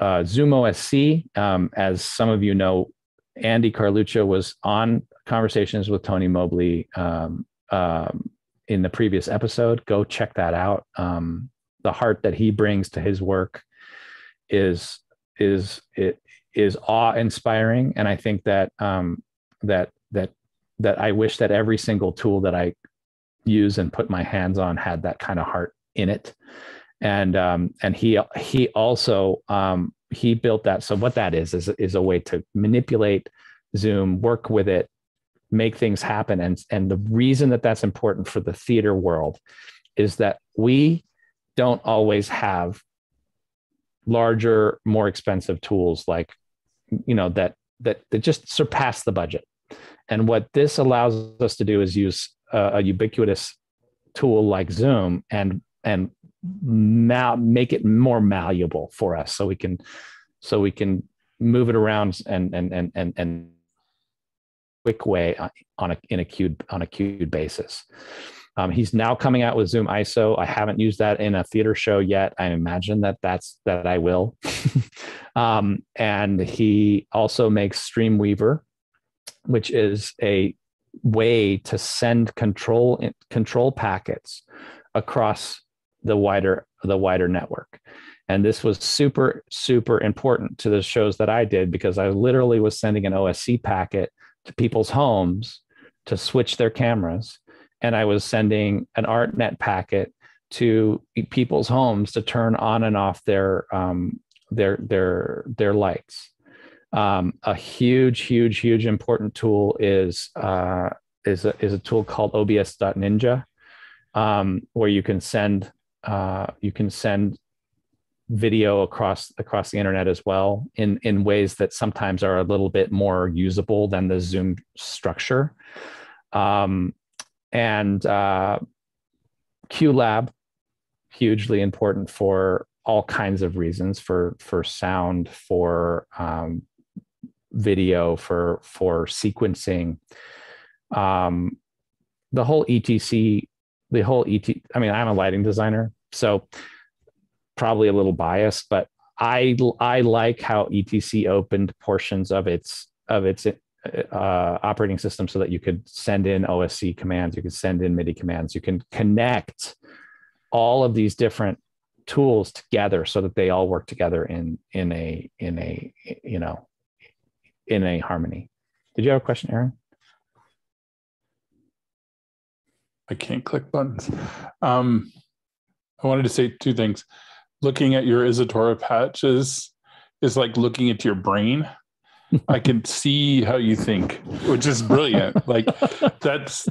uh, Zoom O S C, um, as some of you know, Andy Carluccio was on Conversations with Tony Mobley um, um, in the previous episode. Go check that out. Um, the heart that he brings to his work is is it is awe-inspiring, and I think that um, that that that I wish that every single tool that I use and put my hands on had that kind of heart in it. And um, and he he also um, he built that. So what that is is is a way to manipulate Zoom, work with it, make things happen. And and the reason that that's important for the theater world is that we don't always have larger, more expensive tools like, you know, that, that, that just surpass the budget. And what this allows us to do is use a, a ubiquitous tool like Zoom and, and now make it more malleable for us. So we can, so we can move it around and, and, and, and, and quick way on a, in a queued, on a queued basis. Um, he's now coming out with Zoom I S O. I haven't used that in a theater show yet. I imagine that that's that I will. um, and he also makes Stream Weaver, which is a way to send control control packets across the wider the wider network. And this was super, super important to the shows that I did, because I literally was sending an O S C packet to people's homes to switch their cameras. And I was sending an ArtNet packet to people's homes to turn on and off their um, their their their lights. Um, a huge, huge, huge important tool is uh, is a, is a tool called O B S dot ninja, um, where you can send uh, you can send video across across the internet as well, in in ways that sometimes are a little bit more usable than the Zoom structure. Um, And uh, QLab, hugely important for all kinds of reasons, for for sound, for um, video, for for sequencing, um, the whole E T C, the whole E T. I mean, I'm a lighting designer, so probably a little biased, but I I like how E T C opened portions of its of its. Uh, operating system, so that you could send in O S C commands, you could send in MIDI commands, you can connect all of these different tools together so that they all work together in in a in a you know in a harmony. Did you have a question, Aaron? I can't click buttons. Um, I wanted to say two things. Looking at your Isadora patches is like looking into your brain. I can see how you think, which is brilliant. Like that's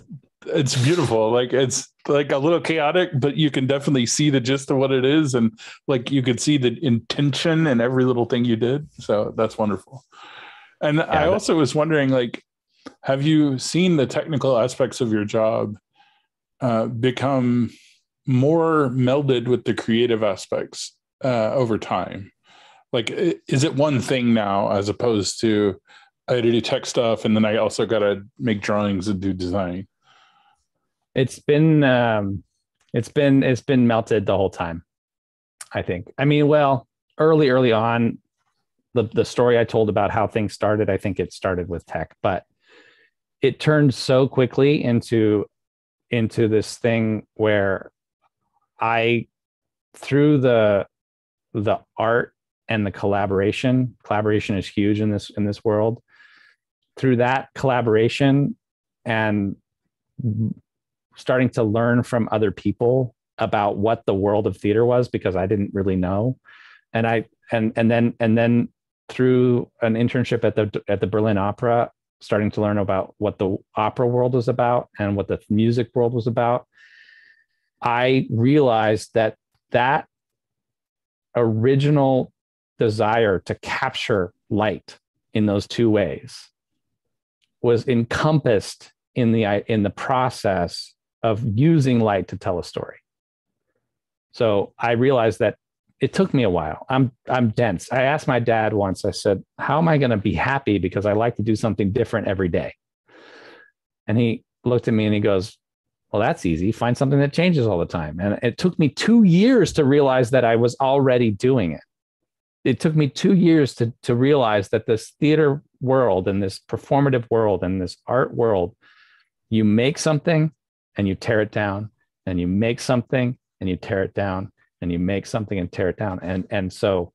it's beautiful. Like, it's like a little chaotic, but you can definitely see the gist of what it is. And like, you could see the intention in every little thing you did. So that's wonderful. And yeah, I also was wondering, like, have you seen the technical aspects of your job uh, become more melded with the creative aspects uh, over time? Like, is it one thing now, as opposed to I do tech stuff and then I also got to make drawings and do design? It's been, um, it's been, it's been melted the whole time, I think. I mean, well, early, early on, the the story I told about how things started, I think it started with tech, but it turned so quickly into, into this thing where I, through the, the art and the collaboration, collaboration is huge in this, in this world, through that collaboration and starting to learn from other people about what the world of theater was, because I didn't really know. And I, and, and then, and then through an internship at the, at the Berlin Opera, starting to learn about what the opera world was about and what the music world was about, I realized that that original desire to capture light in those two ways was encompassed in the, in the process of using light to tell a story. So I realized that it took me a while. I'm, I'm dense. I asked my dad once, I said, how am I going to be happy? Because I like to do something different every day. And he looked at me and he goes, well, that's easy. Find something that changes all the time. And it took me two years to realize that I was already doing it. It took me two years to, to realize that this theater world and this performative world and this art world, you make something and you tear it down, and you make something and you tear it down, and you make something and tear it down. And, and so,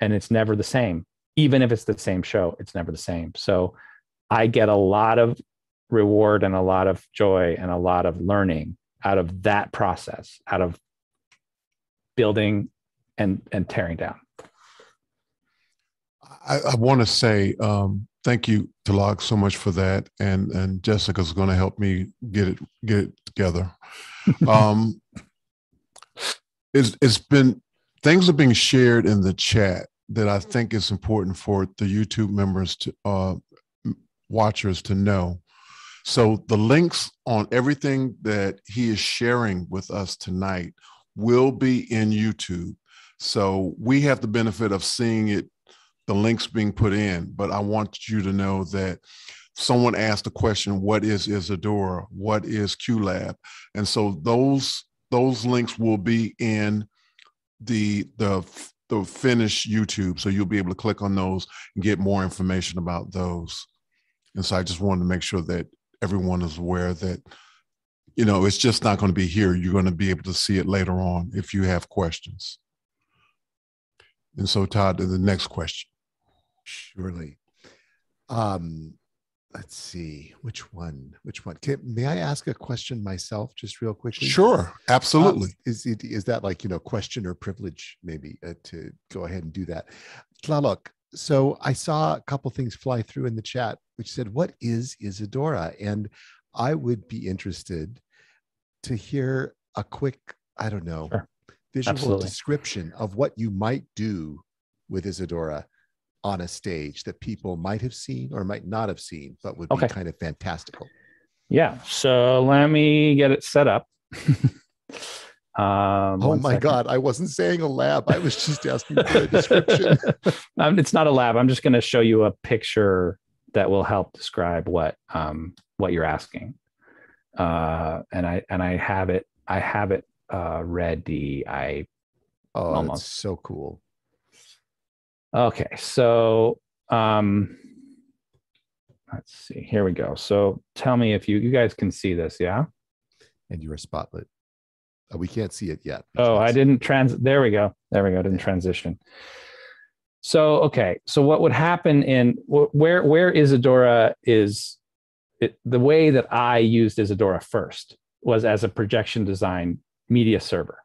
and it's never the same. Even if it's the same show, it's never the same. So I get a lot of reward and a lot of joy and a lot of learning out of that process, out of building and, and tearing down. I, I want to say um, thank you, Tláloc, so much for that. And, and Jessica's going to help me get it, get it together. Um, it's, it's been, things are being shared in the chat that I think is important for the YouTube members to uh, watchers to know. So the links on everything that he is sharing with us tonight will be in YouTube. So we have the benefit of seeing it, the links being put in, but I want you to know that someone asked the question, what is Isadora? What is QLab? And so those, those links will be in the, the, the finished YouTube. So you'll be able to click on those and get more information about those. And so I just wanted to make sure that everyone is aware that, you know, it's just not going to be here. You're going to be able to see it later on if you have questions. And so, Todd, to the next question. Surely. Um, let's see, which one, which one? Can, may I ask a question myself just real quickly? Sure, absolutely. Um, is, it, is that like, you know, question or privilege maybe uh, to go ahead and do that? Tláloc, so I saw a couple things fly through in the chat, which said, what is Isadora? And I would be interested to hear a quick, I don't know, sure. visual Absolutely. description of what you might do with Isadora on a stage that people might have seen or might not have seen, but would okay. be kind of fantastical. Yeah. So let me get it set up. Um, oh my second. God, I wasn't saying a lab. I was just asking for a description. um, it's not a lab. I'm just going to show you a picture that will help describe what, um, what you're asking. Uh, and I, and I have it, I have it uh, ready. I oh, almost that's so cool. Okay. So, um, let's see, here we go. So tell me if you, you guys can see this. Yeah. And you are spotlit. Oh, we can't see it yet. Oh, I didn't trans. There we go. There we go. Didn't transition. So, okay. So what would happen in where, where Isadora is it, the way that I used Isadora first was as a projection design media server.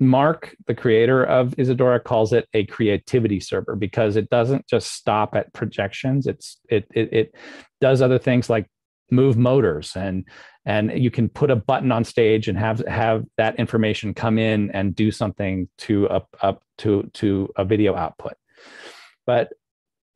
Mark, the creator of Isadora, calls it a creativity server because it doesn't just stop at projections. It's, it, it, it does other things like move motors and, And you can put a button on stage and have have that information come in and do something to up up to to a video output. But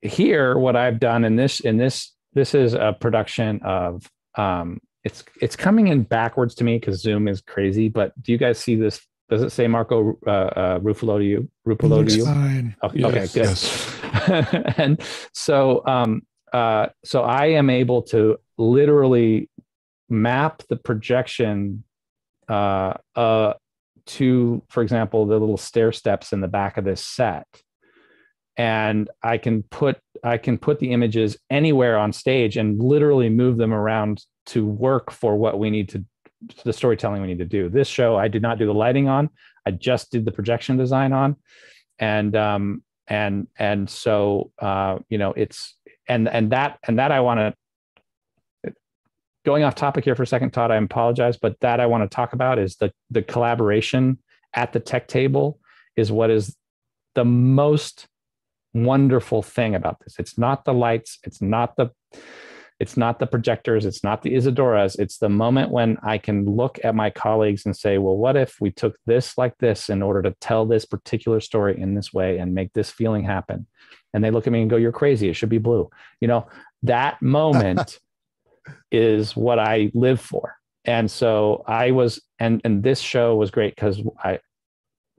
here, what I've done in this in this this is a production of um, it's it's coming in backwards to me because Zoom is crazy. But do you guys see this? Does it say Marco uh, uh, Ruffalo to you? Ruffalo to you? Fine. Okay, yes, okay, good. Yes. And so um, uh, so I am able to literally map the projection uh, uh, to, for example, the little stair steps in the back of this set, and I can put I can put the images anywhere on stage and literally move them around to work for what we need to, the storytelling we need to do. This show, I did not do the lighting on; I just did the projection design on, and um, and and so uh, you know it's and and that and that I want to. Going off topic here for a second, Todd, I apologize, but that I want to talk about is the, the collaboration at the tech table is what is the most wonderful thing about this. It's not the lights, it's not the it's not the projectors, it's not the Isadoras. It's the moment when I can look at my colleagues and say, well, what if we took this like this in order to tell this particular story in this way and make this feeling happen? And they look at me and go, you're crazy, it should be blue. You know, that moment is what I live for. And so I was, and and this show was great because I,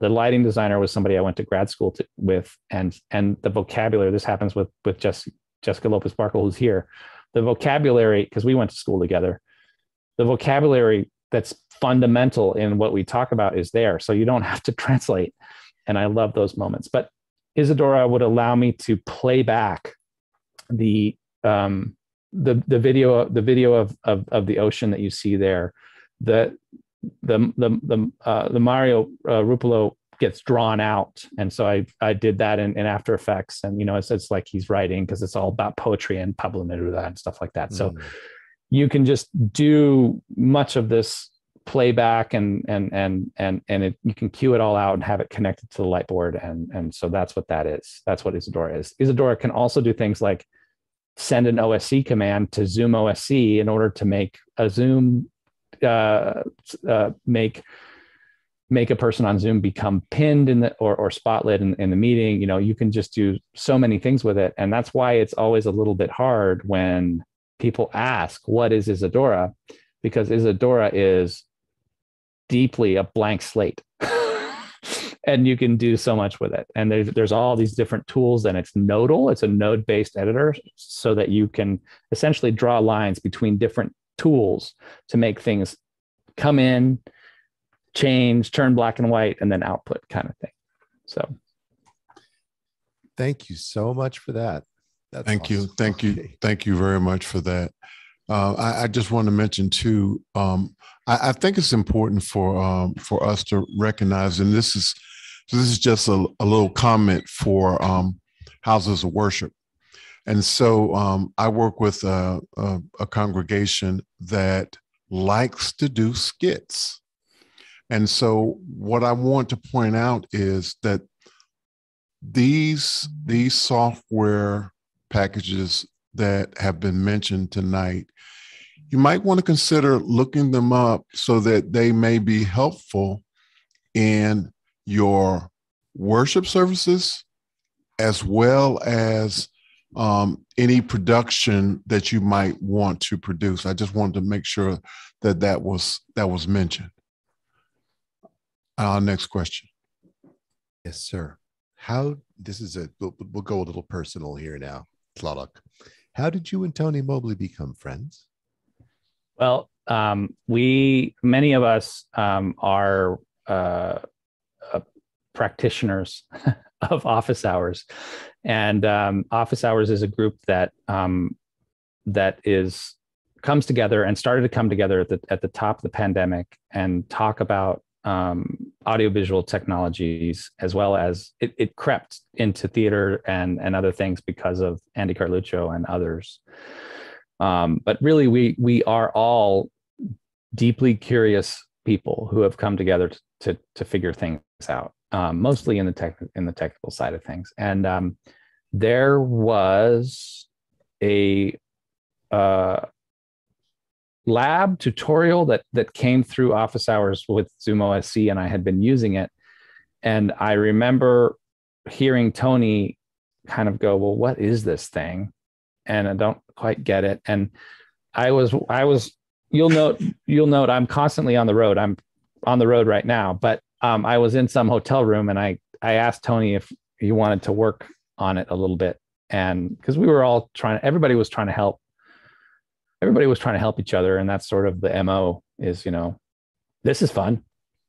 the lighting designer was somebody I went to grad school to, with, and and the vocabulary, this happens with with Jess, Jessica Lopez-Barkle, who's here, the vocabulary, because we went to school together, the vocabulary that's fundamental in what we talk about is there. So you don't have to translate. And I love those moments. But Isadora would allow me to play back the, um, the the video the video of, of of the ocean that you see there, the the the the uh, the Mario uh, Ruffalo gets drawn out, and so I I did that in, in After Effects, and you know it's it's like he's writing because it's all about poetry and Pablo Neruda and stuff like that. Mm. So you can just do much of this playback and and and and and it, you can cue it all out and have it connected to the light board, and and so that's what that is. That's what Isadora is. Isadora can also do things like send an O S C command to Zoom O S C in order to make a Zoom, uh, uh, make make a person on Zoom become pinned in the or or spotlit in, in the meeting. You know, you can just do so many things with it, and that's why it's always a little bit hard when people ask, "What is Isadora?" Because Isadora is deeply a blank slate. And you can do so much with it. And there's, there's all these different tools, and it's nodal. It's a node-based editor so that you can essentially draw lines between different tools to make things come in, change, turn black and white, and then output kind of thing. So. Thank you so much for that. That's thank awesome. you. Thank you. Thank you very much for that. Uh, I, I just want to mention too, um, I, I think it's important for, um, for us to recognize, and this is, so this is just a, a little comment for um, houses of worship. And so um, I work with a, a, a congregation that likes to do skits. And so what I want to point out is that these, these software packages that have been mentioned tonight, you might want to consider looking them up so that they may be helpful in your worship services, as well as um, any production that you might want to produce. I just wanted to make sure that that was, that was mentioned. Our uh, next question. Yes, sir. How, this is a, we'll, we'll go a little personal here now, Tláloc. How did you and Tony Mobley become friends? Well, um, we, many of us um, are, uh, practitioners of Office Hours, and um, Office Hours is a group that um, that is comes together and started to come together at the at the top of the pandemic and talk about um, audiovisual technologies, as well as it, it crept into theater and and other things because of Andy Carluccio and others. Um, but really, we we are all deeply curious people who have come together to to, to figure things out. Um, mostly in the tech, in the technical side of things, and um, there was a uh, lab tutorial that that came through Office Hours with Zoom O S C, and I had been using it. And I remember hearing Tony kind of go, well, what is this thing? And I don't quite get it. And I was, I was, you'll note, you'll note I'm constantly on the road. I'm on the road right now, but um, I was in some hotel room, and I, I asked Tony if he wanted to work on it a little bit. And because we were all trying, everybody was trying to help. Everybody was trying to help each other. And that's sort of the M O is, you know, this is fun.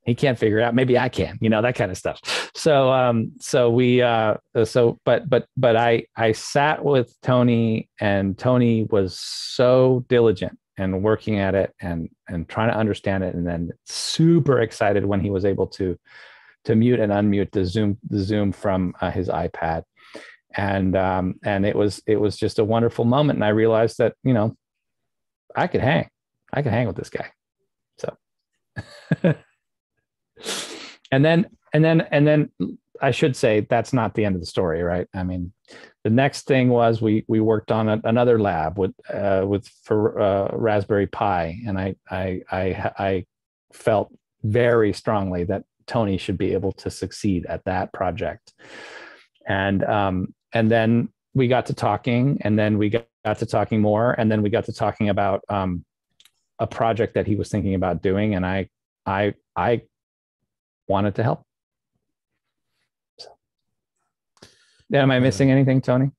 He can't figure it out. Maybe I can, you know, that kind of stuff. So, um, so we, uh, so, but, but, but I, I sat with Tony, and Tony was so diligent and working at it and, and trying to understand it. And then super excited when he was able to, to mute and unmute the Zoom, the Zoom from uh, his iPad. And, um, and it was, it was just a wonderful moment. And I realized that, you know, I could hang, I could hang with this guy. So. And then, and then, and then I should say, that's not the end of the story, right? I mean, the next thing was we, we worked on a, another lab with, uh, with, for, uh, Raspberry Pi. And I, I, I, I felt very strongly that Tony should be able to succeed at that project. And, um, and then we got to talking, and then we got, got to talking more. And then we got to talking about, um, a project that he was thinking about doing. And I, I, I, wanted to help. So. Am I missing anything, Tony?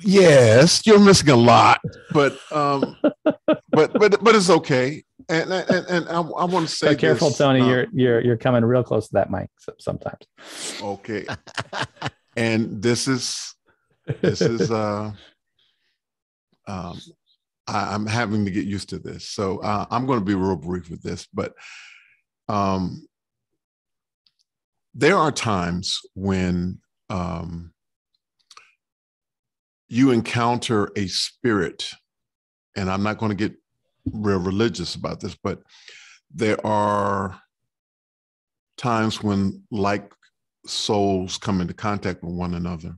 Yes, you're missing a lot, but um, but but but it's okay. And and, and I, I want to say, be careful, this, Tony. Um, you're you're you're coming real close to that mic sometimes. Okay. And this is this is uh um. I'm having to get used to this. So uh, I'm going to be real brief with this, but um, there are times when um, you encounter a spirit, and I'm not going to get real religious about this, but there are times when like souls come into contact with one another,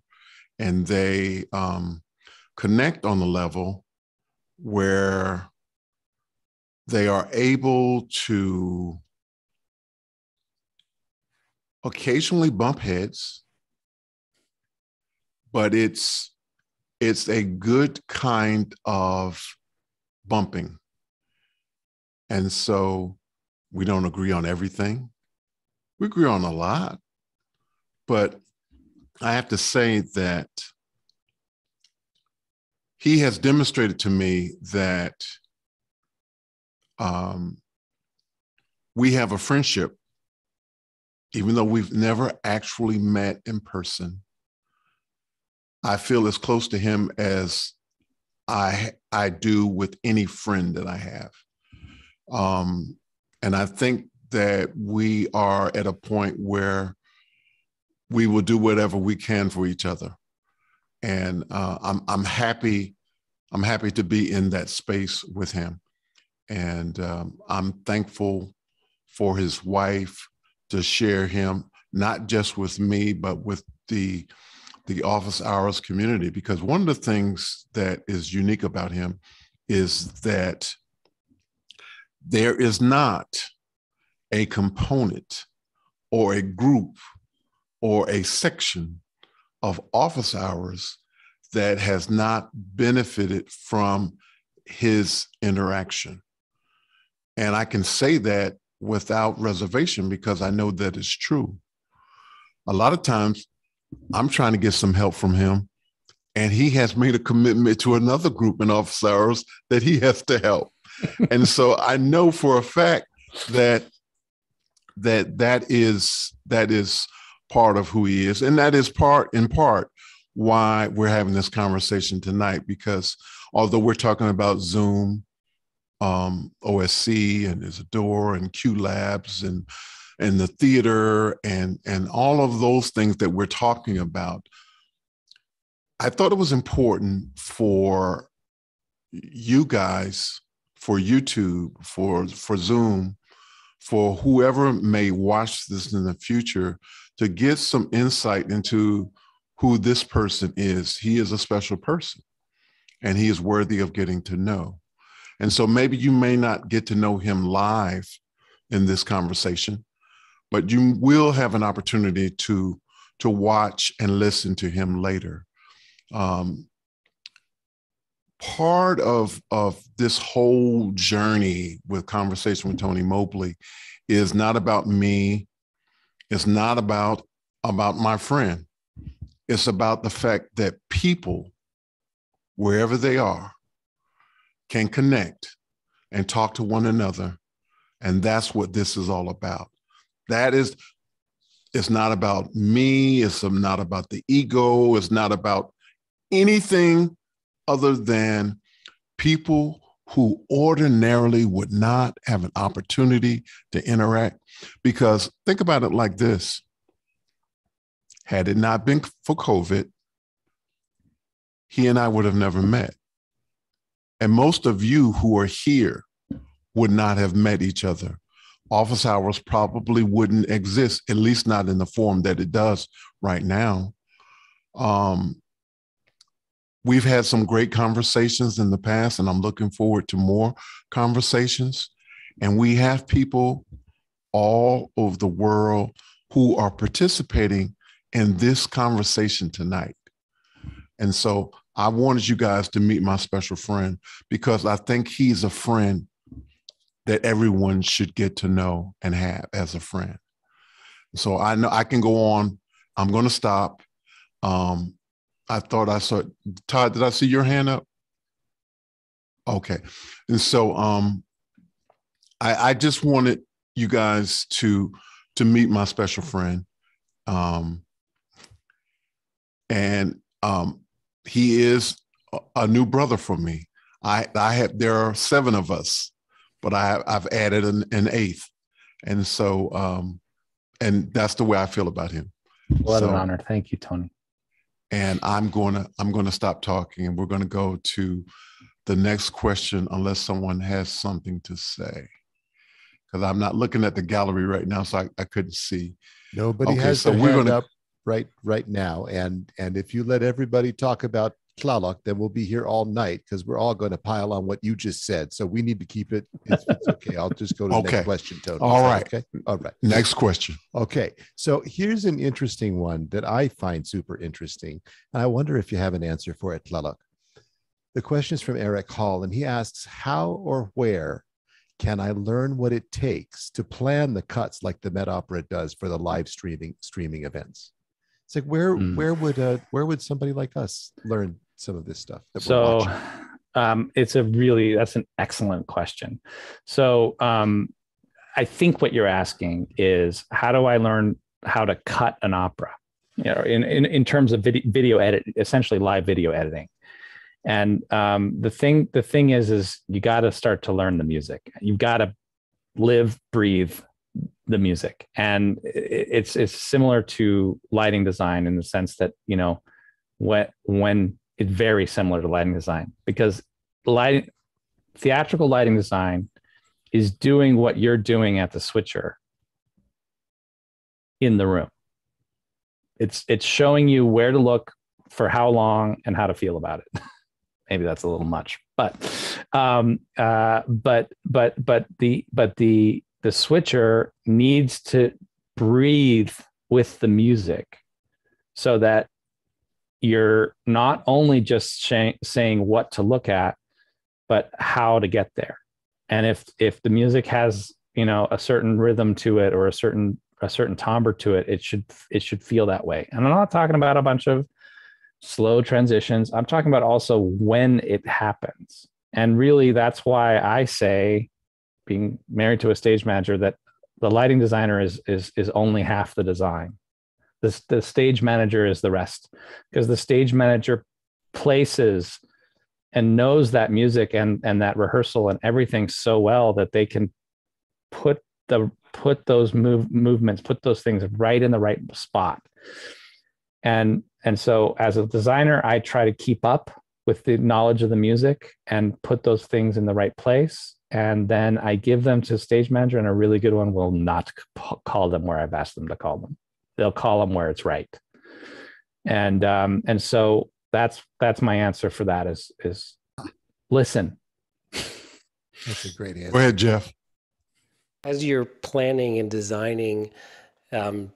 and they um, connect on the level where they are able to occasionally bump heads, but it's it's a good kind of bumping. And so we don't agree on everything. We agree on a lot, but I have to say that he has demonstrated to me that um, we have a friendship, even though we've never actually met in person. I feel as close to him as I, I do with any friend that I have. Um, and I think that we are at a point where we will do whatever we can for each other. And uh, I'm I'm happy, I'm happy to be in that space with him, and um, I'm thankful for his wife to share him not just with me but with the the Office Hours community, because one of the things that is unique about him is that there is not a component or a group or a section of Office Hours that has not benefited from his interaction. And I can say that without reservation because I know that it's true. A lot of times I'm trying to get some help from him, and he has made a commitment to another group in Office Hours that he has to help. And so I know for a fact that that that is that is part of who he is. And that is part in part why we're having this conversation tonight, because although we're talking about Zoom, um, O S C and Isadora and QLabs and, and the theater and, and all of those things that we're talking about, I thought it was important for you guys, for YouTube, for, for Zoom, for whoever may watch this in the future, to get some insight into who this person is. He is a special person. and he is worthy of getting to know. And so maybe you may not get to know him live in this conversation, but you will have an opportunity to, to watch and listen to him later. Um, part of, of this whole journey with Conversation with Tony Mobley is not about me. It's not about, about my friend. It's about the fact that people, wherever they are, can connect and talk to one another. And that's what this is all about. That is, it's not about me. It's not about the ego. It's not about anything other than people who ordinarily would not have an opportunity to interact. Because think about it like this. Had it not been for COVID, he and I would have never met. And most of you who are here would not have met each other. Office Hours probably wouldn't exist, at least not in the form that it does right now. Um, we've had some great conversations in the past, and I'm looking forward to more conversations. And we have people all over the world who are participating in this conversation tonight. And so I wanted you guys to meet my special friend, because I think he's a friend that everyone should get to know and have as a friend. So I know I can go on. I'm going to stop. Um, I thought I saw, Todd, did I see your hand up? Okay. And so um, I, I just wanted you guys to, to meet my special friend. Um, and um, he is a, a new brother for me. I, I have, there are seven of us, but I, I've added an, an eighth. And so, um, and that's the way I feel about him. What so, an honor. Thank you, Tony. And I'm going to, I'm going to stop talking, and we're going to go to the next question, unless someone has something to say, because I'm not looking at the gallery right now. So I, I couldn't see. Nobody okay, has so their we're hand gonna... up right, right now. And, and if you let everybody talk about Tláloc, then we'll be here all night, because we're all going to pile on what you just said. So we need to keep it. It's, it's okay. I'll just go to the okay. next question, Tony. All right. Okay. All right. Next question. Okay. So here's an interesting one that I find super interesting, and I wonder if you have an answer for it, Tláloc. The question is from Eric Hall, and he asks, how or where can I learn what it takes to plan the cuts like the Met Opera does for the live streaming streaming events? It's like, where, mm. where would, uh, where would somebody like us learn some of this stuff that we're watching? So um, it's a really, that's an excellent question. So um, I think what you're asking is, how do I learn how to cut an opera? You know, in, in, in terms of video, video edit, essentially live video editing. And um, the thing, the thing is, is you got to start to learn the music. You've got to live, breathe the music. And it's it's similar to lighting design, in the sense that, you know, what when it's very similar to lighting design, because lighting, theatrical lighting design is doing what you're doing at the switcher in the room. It's it's showing you where to look for how long and how to feel about it. Maybe that's a little much, but um uh but but but the but the the switcher needs to breathe with the music, so that you're not only just saying what to look at, but how to get there. And if, if the music has, you know, a certain rhythm to it, or a certain, a certain timbre to it, it should, it should feel that way. And I'm not talking about a bunch of slow transitions. I'm talking about also when it happens. And really, that's why I say, being married to a stage manager, that the lighting designer is is is only half the design. The, the stage manager is the rest, because the stage manager places and knows that music and and that rehearsal and everything so well that they can put the put those move movements, put those things right in the right spot. And and so as a designer, I try to keep up with the knowledge of the music and put those things in the right place. And then I give them to stage manager, and a really good one will not call them where I've asked them to call them. They'll call them where it's right. And um, and so that's that's my answer for that is is listen. That's a great answer. Go ahead, Jeff. As you're planning and designing, um,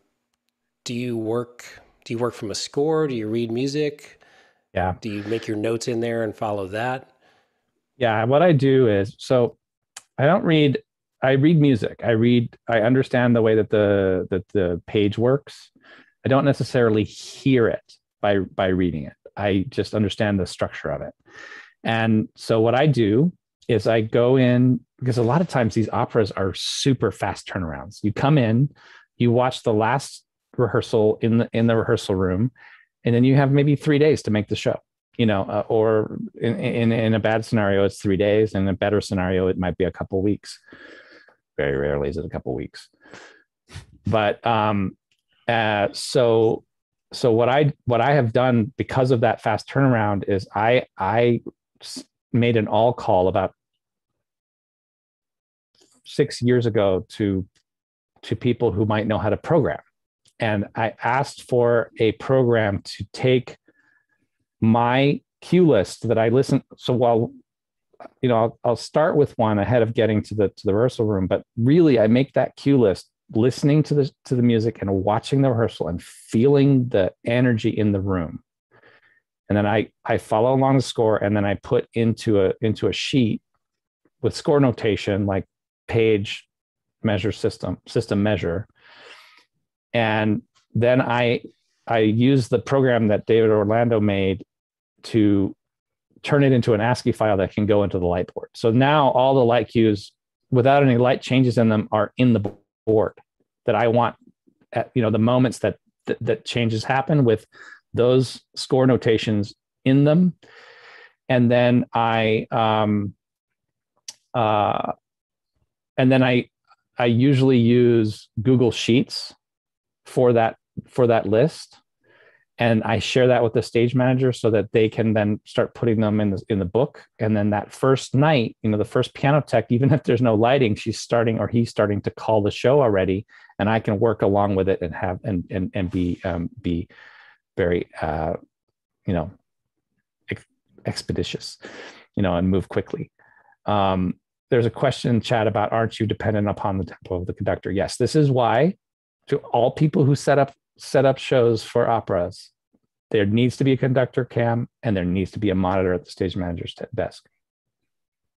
do you work do you work from a score? Do you read music? Yeah. Do you make your notes in there and follow that? Yeah, what I do is, so I don't read, I read music. I read, I understand the way that the that the page works. I don't necessarily hear it by by reading it. I just understand the structure of it. And so what I do is I go in, because a lot of times these operas are super fast turnarounds. You come in, you watch the last rehearsal in the in the rehearsal room, and then you have maybe three days to make the show. You know, uh, or in, in in a bad scenario, it's three days. In a better scenario, it might be a couple weeks. Very rarely is it a couple weeks. But um, uh, so so what I what I have done because of that fast turnaround is I I made an all call about six years ago to to people who might know how to program, and I asked for a program to take my cue list that I listen. So while, you know, I'll, I'll start with one ahead of getting to the, to the rehearsal room, but really I make that cue list, listening to the, to the music and watching the rehearsal and feeling the energy in the room. And then I, I follow along the score, and then I put into a, into a sheet with score notation, like page, measure, system, system, measure. And then I, I use the program that David Orlando made to turn it into an ASCII file that can go into the light board. So now all the light cues, without any light changes in them, are in the board that I want at, you know, the moments that, that, that changes happen with those score notations in them. And then I, um, uh, and then I, I usually use Google Sheets for that, for that list, and I share that with the stage manager so that they can then start putting them in the in the book. And then that first night, you know, the first piano tech, even if there's no lighting, she's starting or he's starting to call the show already, and I can work along with it and have and and and be um, be very uh, you know ex- expeditious, you know, and move quickly. Um, there's a question in chat about, aren't you dependent upon the tempo of the conductor? Yes, this is why to all people who set up. set up shows for operas, there needs to be a conductor cam and there needs to be a monitor at the stage manager's desk.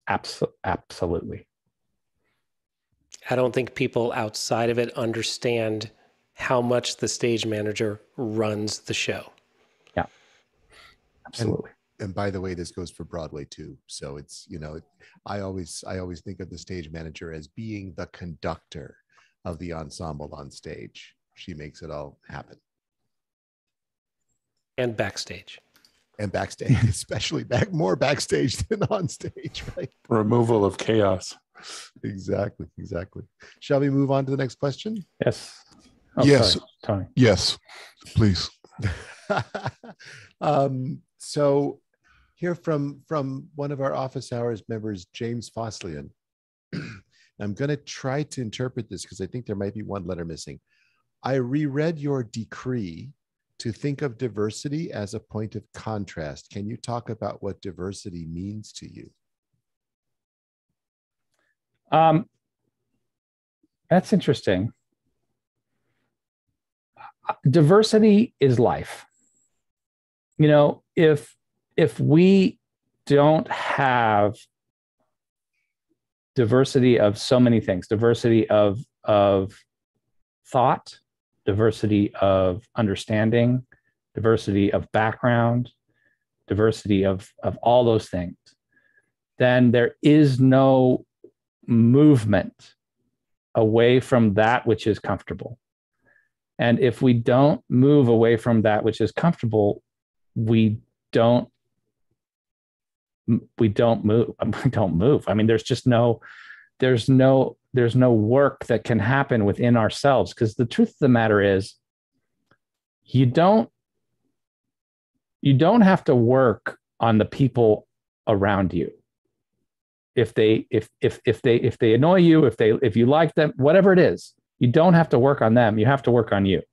Absol- absolutely. I don't think people outside of it understand how much the stage manager runs the show. Yeah, absolutely. And, and by the way, this goes for Broadway too. So it's, you know, I always, I always think of the stage manager as being the conductor of the ensemble on stage. She makes it all happen. And backstage. And backstage, especially back more backstage than on stage, right? Removal of chaos. Exactly, exactly. Shall we move on to the next question? Yes. Oh, yes, sorry, Tony. Yes, please. um, so here from, from one of our Office Hours members, James Foslian. I'm going to try to interpret this because I think there might be one letter missing. I reread your decree to think of diversity as a point of contrast. Can you talk about what diversity means to you? Um, that's interesting. Diversity is life. You know, if, if we don't have diversity of so many things, diversity of, of thought, diversity of understanding, diversity of background, diversity of, of all those things, then there is no movement away from that which is comfortable. And if we don't move away from that which is comfortable, we don't, we don't move, we don't move. I mean, there's just no, there's no, there's no work that can happen within ourselves, because the truth of the matter is you don't you don't have to work on the people around you. If they if if if they if they annoy you, if they if you like them, whatever it is, you don't have to work on them. You have to work on you.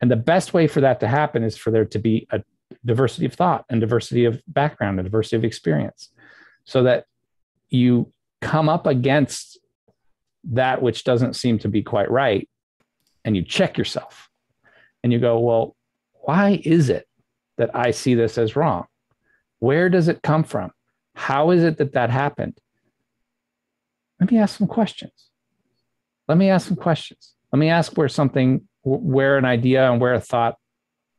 And the best way for that to happen is for there to be a diversity of thought and diversity of background and diversity of experience, so that you come up against that which doesn't seem to be quite right, and you check yourself and you go, well, why is it that I see this as wrong? Where does it come from? How is it that that happened? Let me ask some questions. Let me ask some questions. Let me ask where something, where an idea and where a thought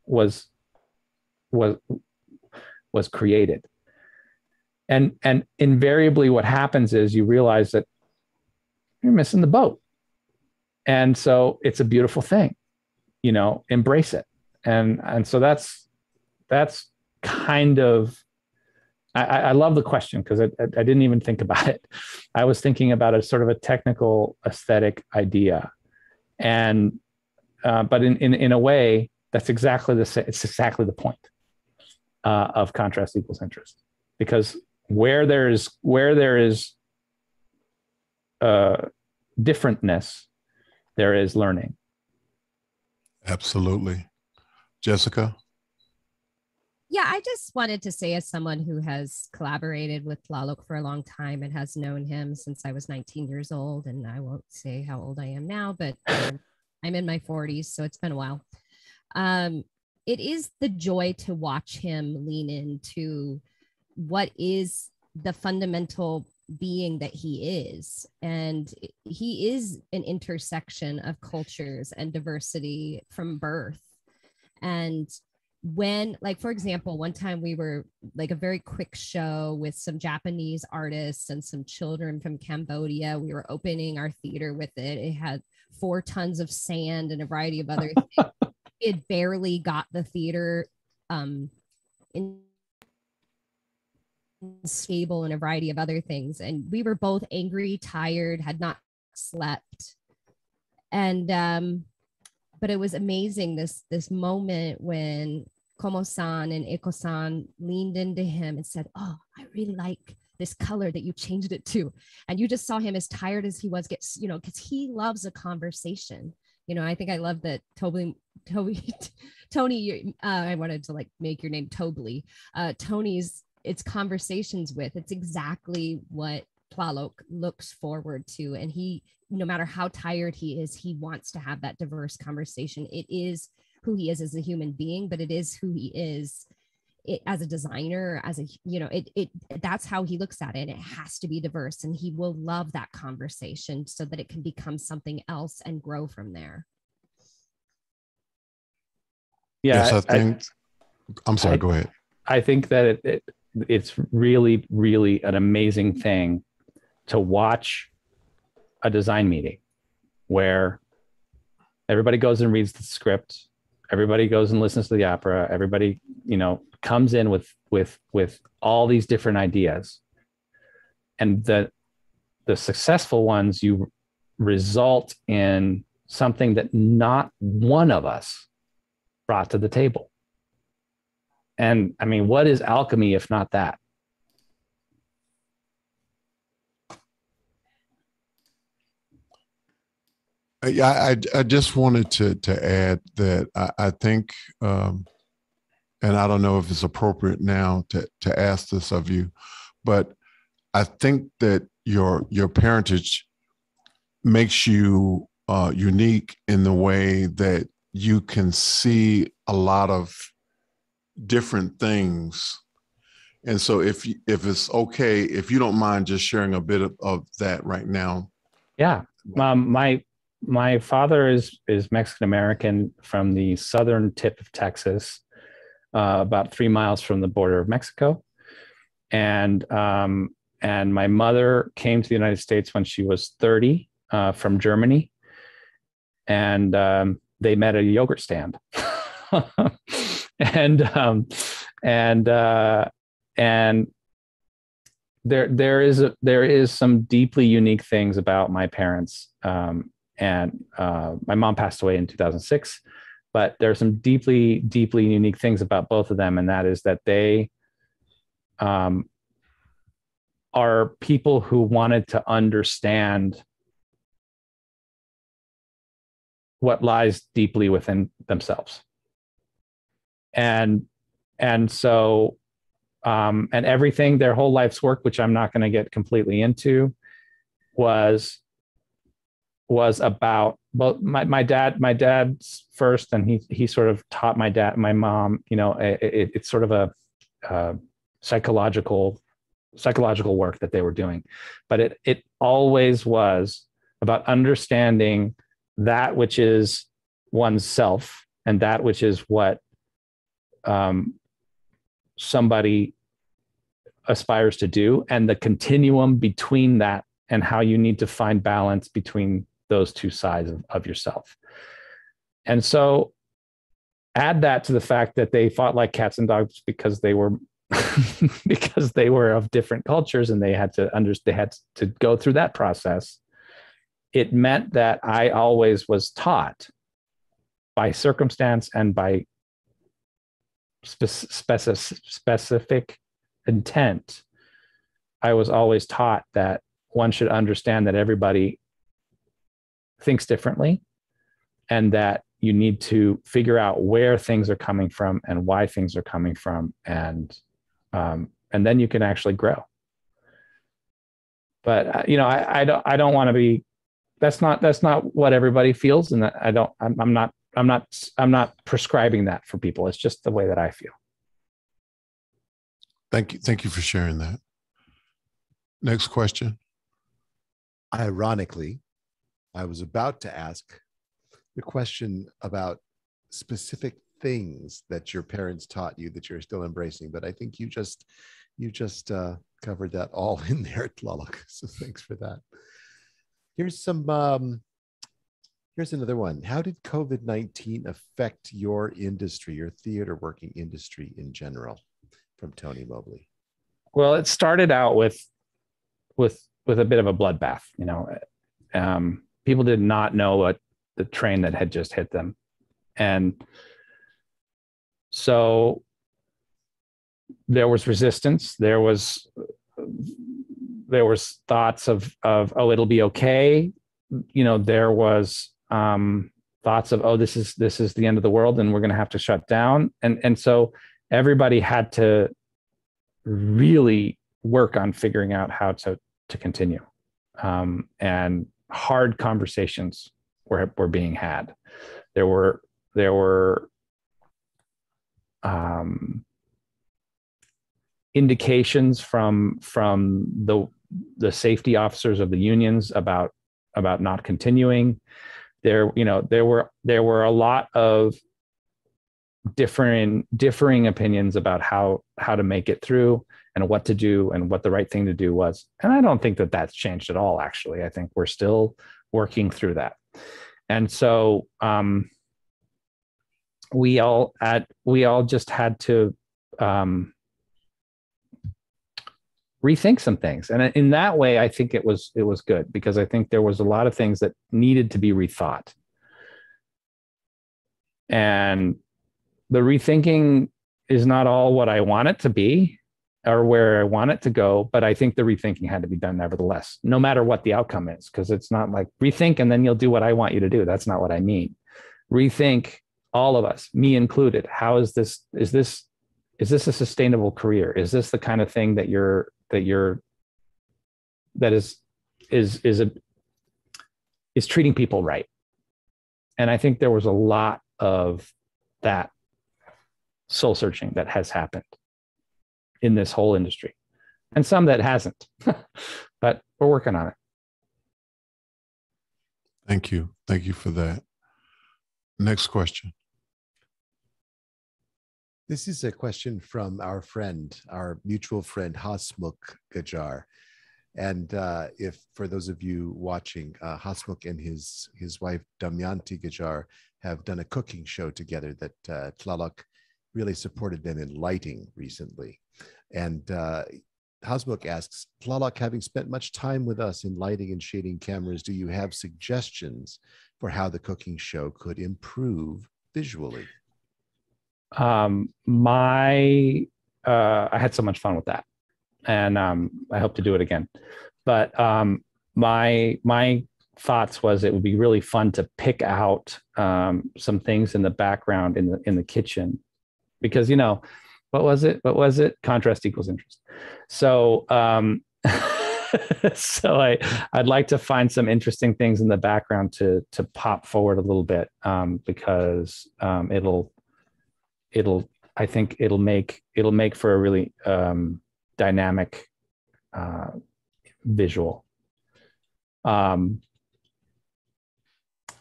was, was, was created. And, and invariably what happens is you realize that you're missing the boat. And so it's a beautiful thing, you know, embrace it. And, and so that's, that's kind of, I, I love the question because I, I didn't even think about it. I was thinking about a sort of a technical aesthetic idea. And, uh, but in, in, in a way, that's exactly the, it's exactly the point uh, of contrast equals interest, because where there is, where there is uh, differentness, there is learning. Absolutely. Jessica? Yeah, I just wanted to say, as someone who has collaborated with Tláloc for a long time and has known him since I was nineteen years old, and I won't say how old I am now, but um, I'm in my forties, so it's been a while. Um, it is the joy to watch him lean into what is the fundamental being that he is. And he is an intersection of cultures and diversity from birth. And when, like, for example, one time we were like a very quick show with some Japanese artists and some children from Cambodia. We were opening our theater with it. It had four tons of sand and a variety of other things. It barely got the theater um, in stable and a variety of other things. And we were both angry, tired, had not slept. And, um, but it was amazing, this, this moment when Como-san and Eko-san leaned into him and said, oh, I really like this color that you changed it to. And you just saw him, as tired as he was, gets, you know, because he loves a conversation. You know, I think I love that Toby, Toby, Tony, uh, I wanted to like make your name Tobley. Uh, Tony's, it's conversations with, it's exactly what Tláloc looks forward to. And he, no matter how tired he is, he wants to have that diverse conversation. It is who he is as a human being, but it is who he is it, as a designer, as a, you know, it, it, that's how he looks at it. It has to be diverse, and he will love that conversation so that it can become something else and grow from there. Yeah. Yes, I think, I, I'm sorry, I, go ahead. I think that it, it it's really, really an amazing thing to watch a design meeting where everybody goes and reads the script, everybody goes and listens to the opera, everybody, you know, comes in with with with all these different ideas, and the the successful ones you result in something that not one of us brought to the table. And I mean, what is alchemy if not that? I, I, I just wanted to, to add that I, I think, um, and I don't know if it's appropriate now to, to ask this of you, but I think that your, your parentage makes you uh, unique in the way that you can see a lot of different things. And so if if it's okay, if you don't mind just sharing a bit of, of that right now. Yeah. Um, my my father is is Mexican American from the southern tip of Texas, uh, about three miles from the border of Mexico. And um, and my mother came to the United States when she was thirty uh, from Germany. And um, they met at a yogurt stand. And, um, and, uh, and there, there is, a, there is some deeply unique things about my parents. Um, and, uh, my mom passed away in two thousand six, but there are some deeply, deeply unique things about both of them. And that is that they, um, are people who wanted to understand what lies deeply within themselves. And And so, um, and everything, their whole life's work, which I'm not going to get completely into, was, was about, well, my, my dad, my dad's first, and he, he sort of taught my dad, my mom, you know, it, it, it's sort of a, uh, psychological, psychological work that they were doing, but it, it always was about understanding that which is oneself and that which is what um, somebody aspires to do, and the continuum between that, and how you need to find balance between those two sides of, of yourself. And so add that to the fact that they fought like cats and dogs because they were because they were of different cultures, and they had to under, they had to go through that process. It meant that I always was taught by circumstance and by specific, specific intent. I was always taught that one should understand that everybody thinks differently, and that you need to figure out where things are coming from and why things are coming from, and um, and then you can actually grow. But you know, I, I don't I don't want to be. That's not that's not what everybody feels, and I don't. I'm, I'm not. I'm not. I'm not prescribing that for people. It's just the way that I feel. Thank you. Thank you for sharing that. Next question. Ironically, I was about to ask the question about specific things that your parents taught you that you're still embracing, but I think you just you just uh, covered that all in there, Tláloc. So thanks for that. Here's some. Um, here's another one. How did COVID nineteen affect your industry, your theater working industry in general? From Tony Mobley. Well, it started out with with. with a bit of a bloodbath, you know, um, people did not know what the train that had just hit them. And so there was resistance. There was, there was thoughts of, of, oh, it'll be okay. You know, there was um, thoughts of, oh, this is, this is the end of the world and we're going to have to shut down. And, and so everybody had to really work on figuring out how to, to continue, um, and hard conversations were were being had. There were there were um, indications from from the the safety officers of the unions about about not continuing. There you know there were there were a lot of differing differing opinions about how how to make it through, and what to do, and what the right thing to do was. And I don't think that that's changed at all, actually. I think we're still working through that. And so um, we all at we all just had to um, rethink some things. And in that way, I think it was it was good, because I think there was a lot of things that needed to be rethought. And the rethinking is not all what I want it to be, or where I want it to go, but I think the rethinking had to be done nevertheless, no matter what the outcome is, because it's not like rethink and then you'll do what I want you to do. That's not what I mean. Rethink, all of us, me included. How is this, is this, is this a sustainable career? Is this the kind of thing that you're, that you're, that is, is, is, a, is treating people right? And I think there was a lot of that soul searching that has happened in this whole industry, and some that hasn't, but we're working on it. Thank you. Thank you for that. Next question. This is a question from our friend, our mutual friend, Hasmukh Gajjar. And uh, if for those of you watching, uh, Hasmukh and his, his wife, Damyanti Gajjar, have done a cooking show together that uh, Tláloc really supported them in lighting recently. And uh, Hasmukh asks, Tláloc, having spent much time with us in lighting and shading cameras, do you have suggestions for how the cooking show could improve visually? Um, my, uh, I had so much fun with that, and um, I hope to do it again. But um, my my thoughts was it would be really fun to pick out um, some things in the background in the in the kitchen, because you know. what was it? What was it? Contrast equals interest. So, um, so I, I'd like to find some interesting things in the background to, to pop forward a little bit, um, because, um, it'll, it'll, I think it'll make, it'll make for a really, um, dynamic, uh, visual. Um,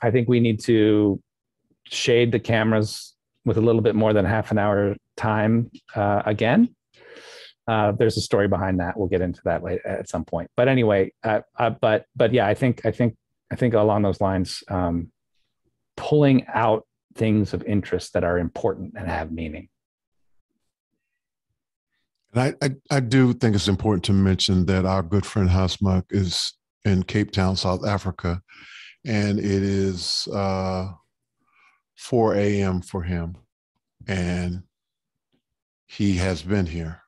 I think we need to shade the cameras with a little bit more than half an hour time uh, again. Uh, there's a story behind that. We'll get into that later at some point. But anyway, uh, uh, but but yeah, I think I think I think along those lines, um, pulling out things of interest that are important and have meaning. And I I, I do think it's important to mention that our good friend Hasmukh is in Cape Town, South Africa, and it is uh, four a m for him, and he has been here.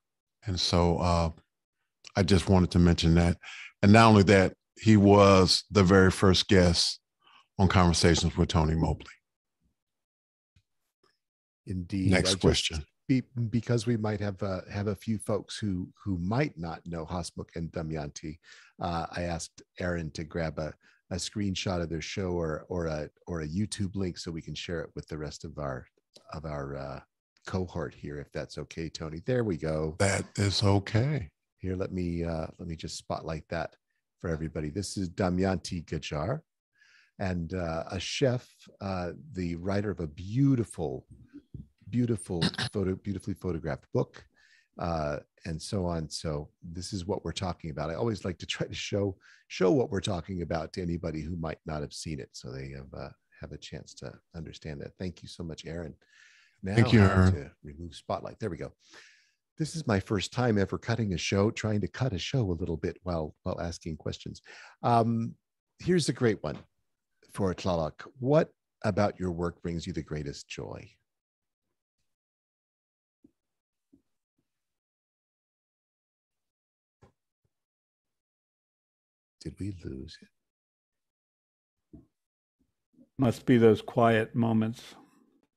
And so uh, I just wanted to mention that. And not only that, he was the very first guest on Conversations with Tony Mobley. Indeed. Next I question. Just, be, because we might have uh, have a few folks who who might not know Hasmukh and Damyanti, uh, I asked Aaron to grab a, a screenshot of their show or or a or a YouTube link so we can share it with the rest of our of our uh, cohort here, if that's okay, Tony. There we go. That is okay. Here, let me uh, let me just spotlight that for everybody. This is Damyanti Gajjar, and uh, a chef, uh, the writer of a beautiful, beautiful photo, beautifully photographed book, uh, and so on. So this is what we're talking about. I always like to try to show show what we're talking about to anybody who might not have seen it, so they have uh, have a chance to understand that. Thank you so much, Aaron. Now Thank you, Aaron. To remove spotlight. There we go. This is my first time ever cutting a show, trying to cut a show a little bit while while asking questions. Um, here's a great one for Tláloc. What about your work brings you the greatest joy? Did we lose it? Must be those quiet moments.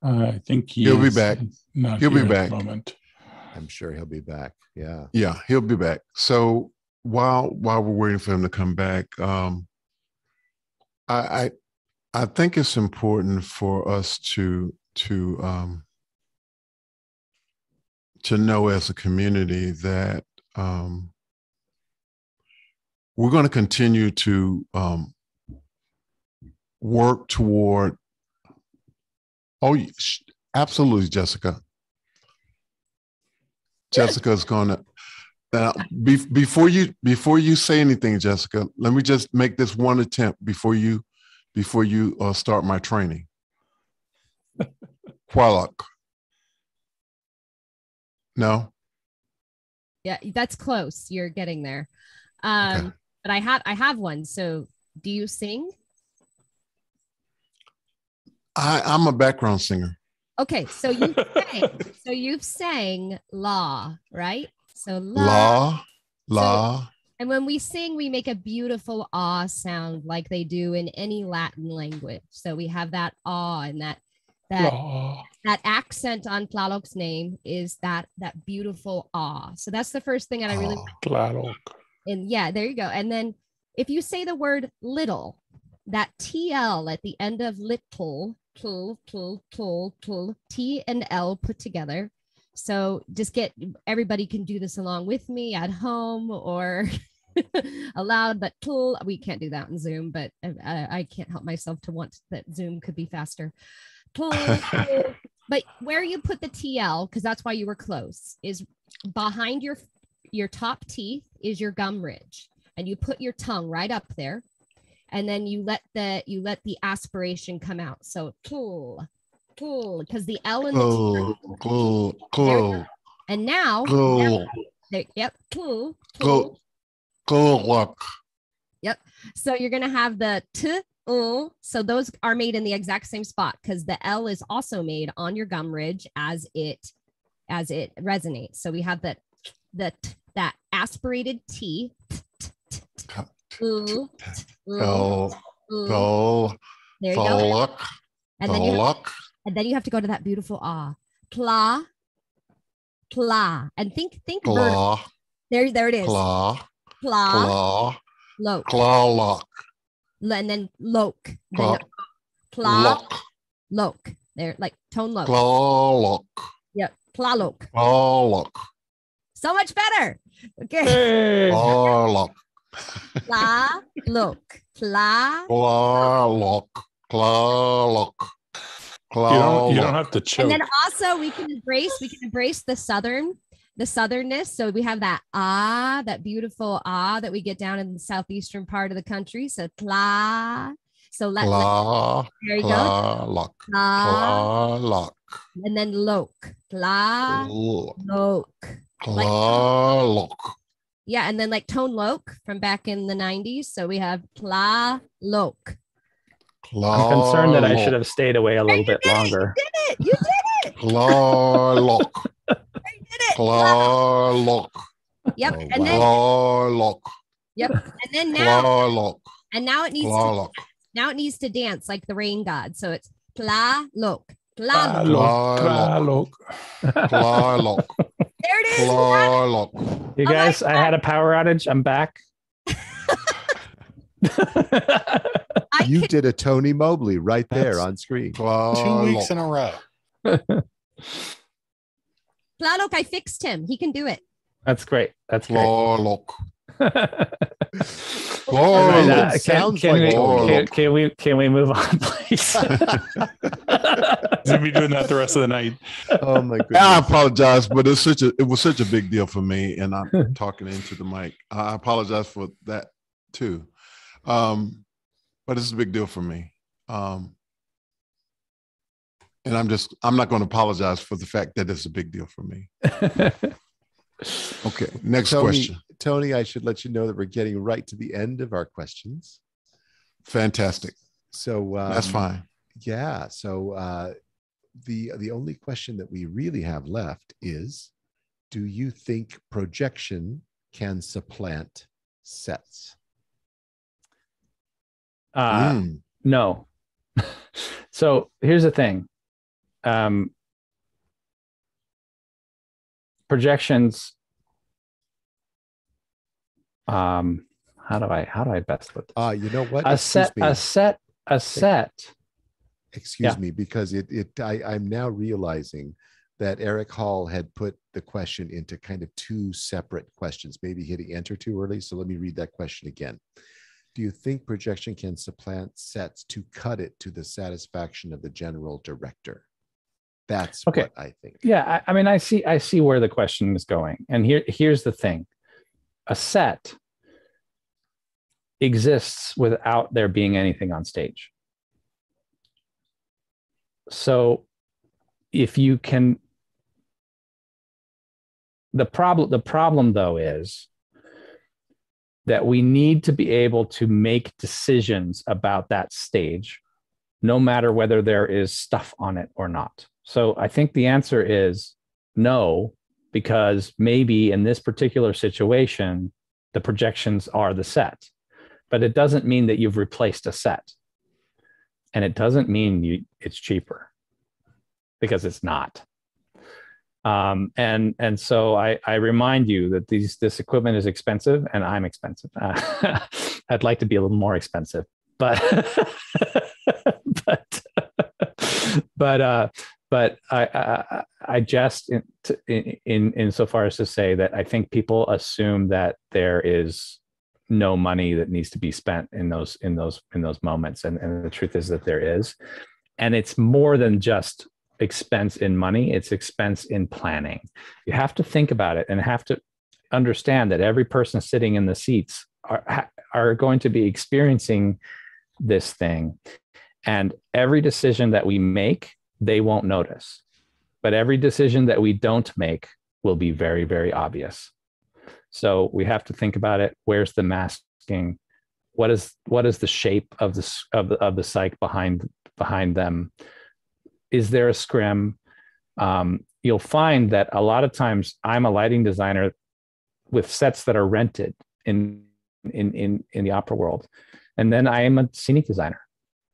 Uh, I think he he'll be back. He'll be back. Moment. I'm sure he'll be back. Yeah. Yeah, he'll be back. So while while we're waiting for him to come back, um, I, I I think it's important for us to to um, to know as a community that um, we're going to continue to um, work toward. Oh, absolutely, Jessica. Jessica's gonna. Uh, be, before you before you say anything, Jessica, let me just make this one attempt before you before you uh, start my training. Tláloc. No. Yeah, that's close. You're getting there. Um, okay. But I have I have one. So, do you sing? I, I'm a background singer. Okay, so you sang, so you've sang la, right? So la, la, la. So, and when we sing, we make a beautiful ah sound, like they do in any Latin language. So we have that ah, and that that la. That accent on Tláloc's name is that that beautiful ah. So that's the first thing that I really ah, Tláloc. And yeah, there you go. And then if you say the word little, that T L at the end of little, tl, tl, tl, tl, T and L put together. So just get, everybody can do this along with me at home or aloud, but tl, we can't do that in Zoom, but I, I can't help myself to want that Zoom could be faster. Tl, tl. But where you put the T L, because that's why you were close, is behind your, your top teeth is your gum ridge. And you put your tongue right up there. And then you let the you let the aspiration come out. So cool, cool, because the L in the cool, cool, cool. And now, cool. Now yep, cool, cool, cool, look. Yep. So you're gonna have the t. Uh, so those are made in the exact same spot because the L is also made on your gum ridge as it as it resonates. So we have that that that aspirated T. Ooh, ooh, oh, ooh. Oh, there you go. Luck, and, then you have, and then you have to go to that beautiful ah. Tla, Tla. And think, think. Tla. There, there it is. Tla. Tla. Tla. Tláloc. And then Loc. Tláloc. Tláloc. Loc. There, like tone loc. Tláloc. Yep. Tláloc. Tláloc. So much better. Okay. Tláloc. Tláloc. Tláloc. Tláloc. Tláloc. You don't, you don't have to choke. And then also we can embrace, we can embrace the southern, the southernness. So we have that ah, that beautiful ah that we get down in the southeastern part of the country. So tla. So let, tla, let there you tla, go. Tláloc. And then loc. Tláloc. Tláloc. Yeah, and then like tone loc from back in the nineties. So we have tláloc. I'm concerned that I should have stayed away a little bit longer. You did it! You did it! Tláloc. I did it! Tláloc. Yep. And then Tláloc. Yep. And then now Tláloc. And now it needs to now it needs to dance like the rain god. So it's Tláloc. Tláloc. Tláloc. There it is. Tláloc. You guys, I had a power outage. I'm back. You did a Tony Mobley right there on screen. Two weeks in a row. Tláloc, I fixed him. He can do it. That's great. That's great. Tláloc. Can we can we move on, please? We'll be doing that the rest of the night. Oh my goodness. I apologize, but it's such a it was such a big deal for me, and I'm talking into the mic. I apologize for that too. Um, but it's a big deal for me. Um, and I'm just I'm not going to apologize for the fact that it's a big deal for me. Okay, next Tony, question. Tony, I should let you know that we're getting right to the end of our questions. Fantastic. So um, that's fine. Yeah. So uh, the the only question that we really have left is, do you think projection can supplant sets? Uh, mm. No. So here's the thing. Um, projections. Um, how do I how do I best put this? Uh, you know what? A Excuse set, me. a set, a set. Excuse yeah. me, because it it I, I'm now realizing that Eric Hall had put the question into kind of two separate questions, maybe hitting enter too early. So let me read that question again. Do you think projection can supplant sets to cut it to the satisfaction of the general director? That's okay. what I think. Yeah, I, I mean, I see I see where the question is going. And here here's the thing. A set exists without there being anything on stage. So if you can, the problem, the problem though is that we need to be able to make decisions about that stage, no matter whether there is stuff on it or not. So I think the answer is no, because maybe in this particular situation, the projections are the set, but it doesn't mean that you've replaced a set, and it doesn't mean you, it's cheaper, because it's not. Um, and and so I, I remind you that these this equipment is expensive, and I'm expensive. Uh, I'd like to be a little more expensive, but but but. Uh, But I, I, I just, in, in insofar as to say that I think people assume that there is no money that needs to be spent in those in those in those moments, and and the truth is that there is, and it's more than just expense in money; it's expense in planning. You have to think about it and have to understand that every person sitting in the seats are are going to be experiencing this thing, and every decision that we make, they won't notice, but every decision that we don't make will be very, very obvious. So we have to think about it. Where's the masking? What is what is the shape of the of the, of the psych behind behind them? Is there a scrim? Um, you'll find that a lot of times I'm a lighting designer with sets that are rented in in in in the opera world, and then I am a scenic designer.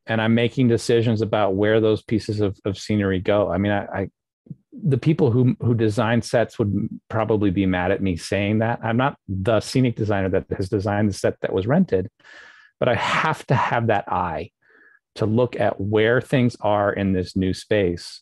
And I'm making decisions about where those pieces of, of scenery go. I mean, I, I the people who who design sets would probably be mad at me saying that. I'm not the scenic designer that has designed the set that was rented, but I have to have that eye to look at where things are in this new space.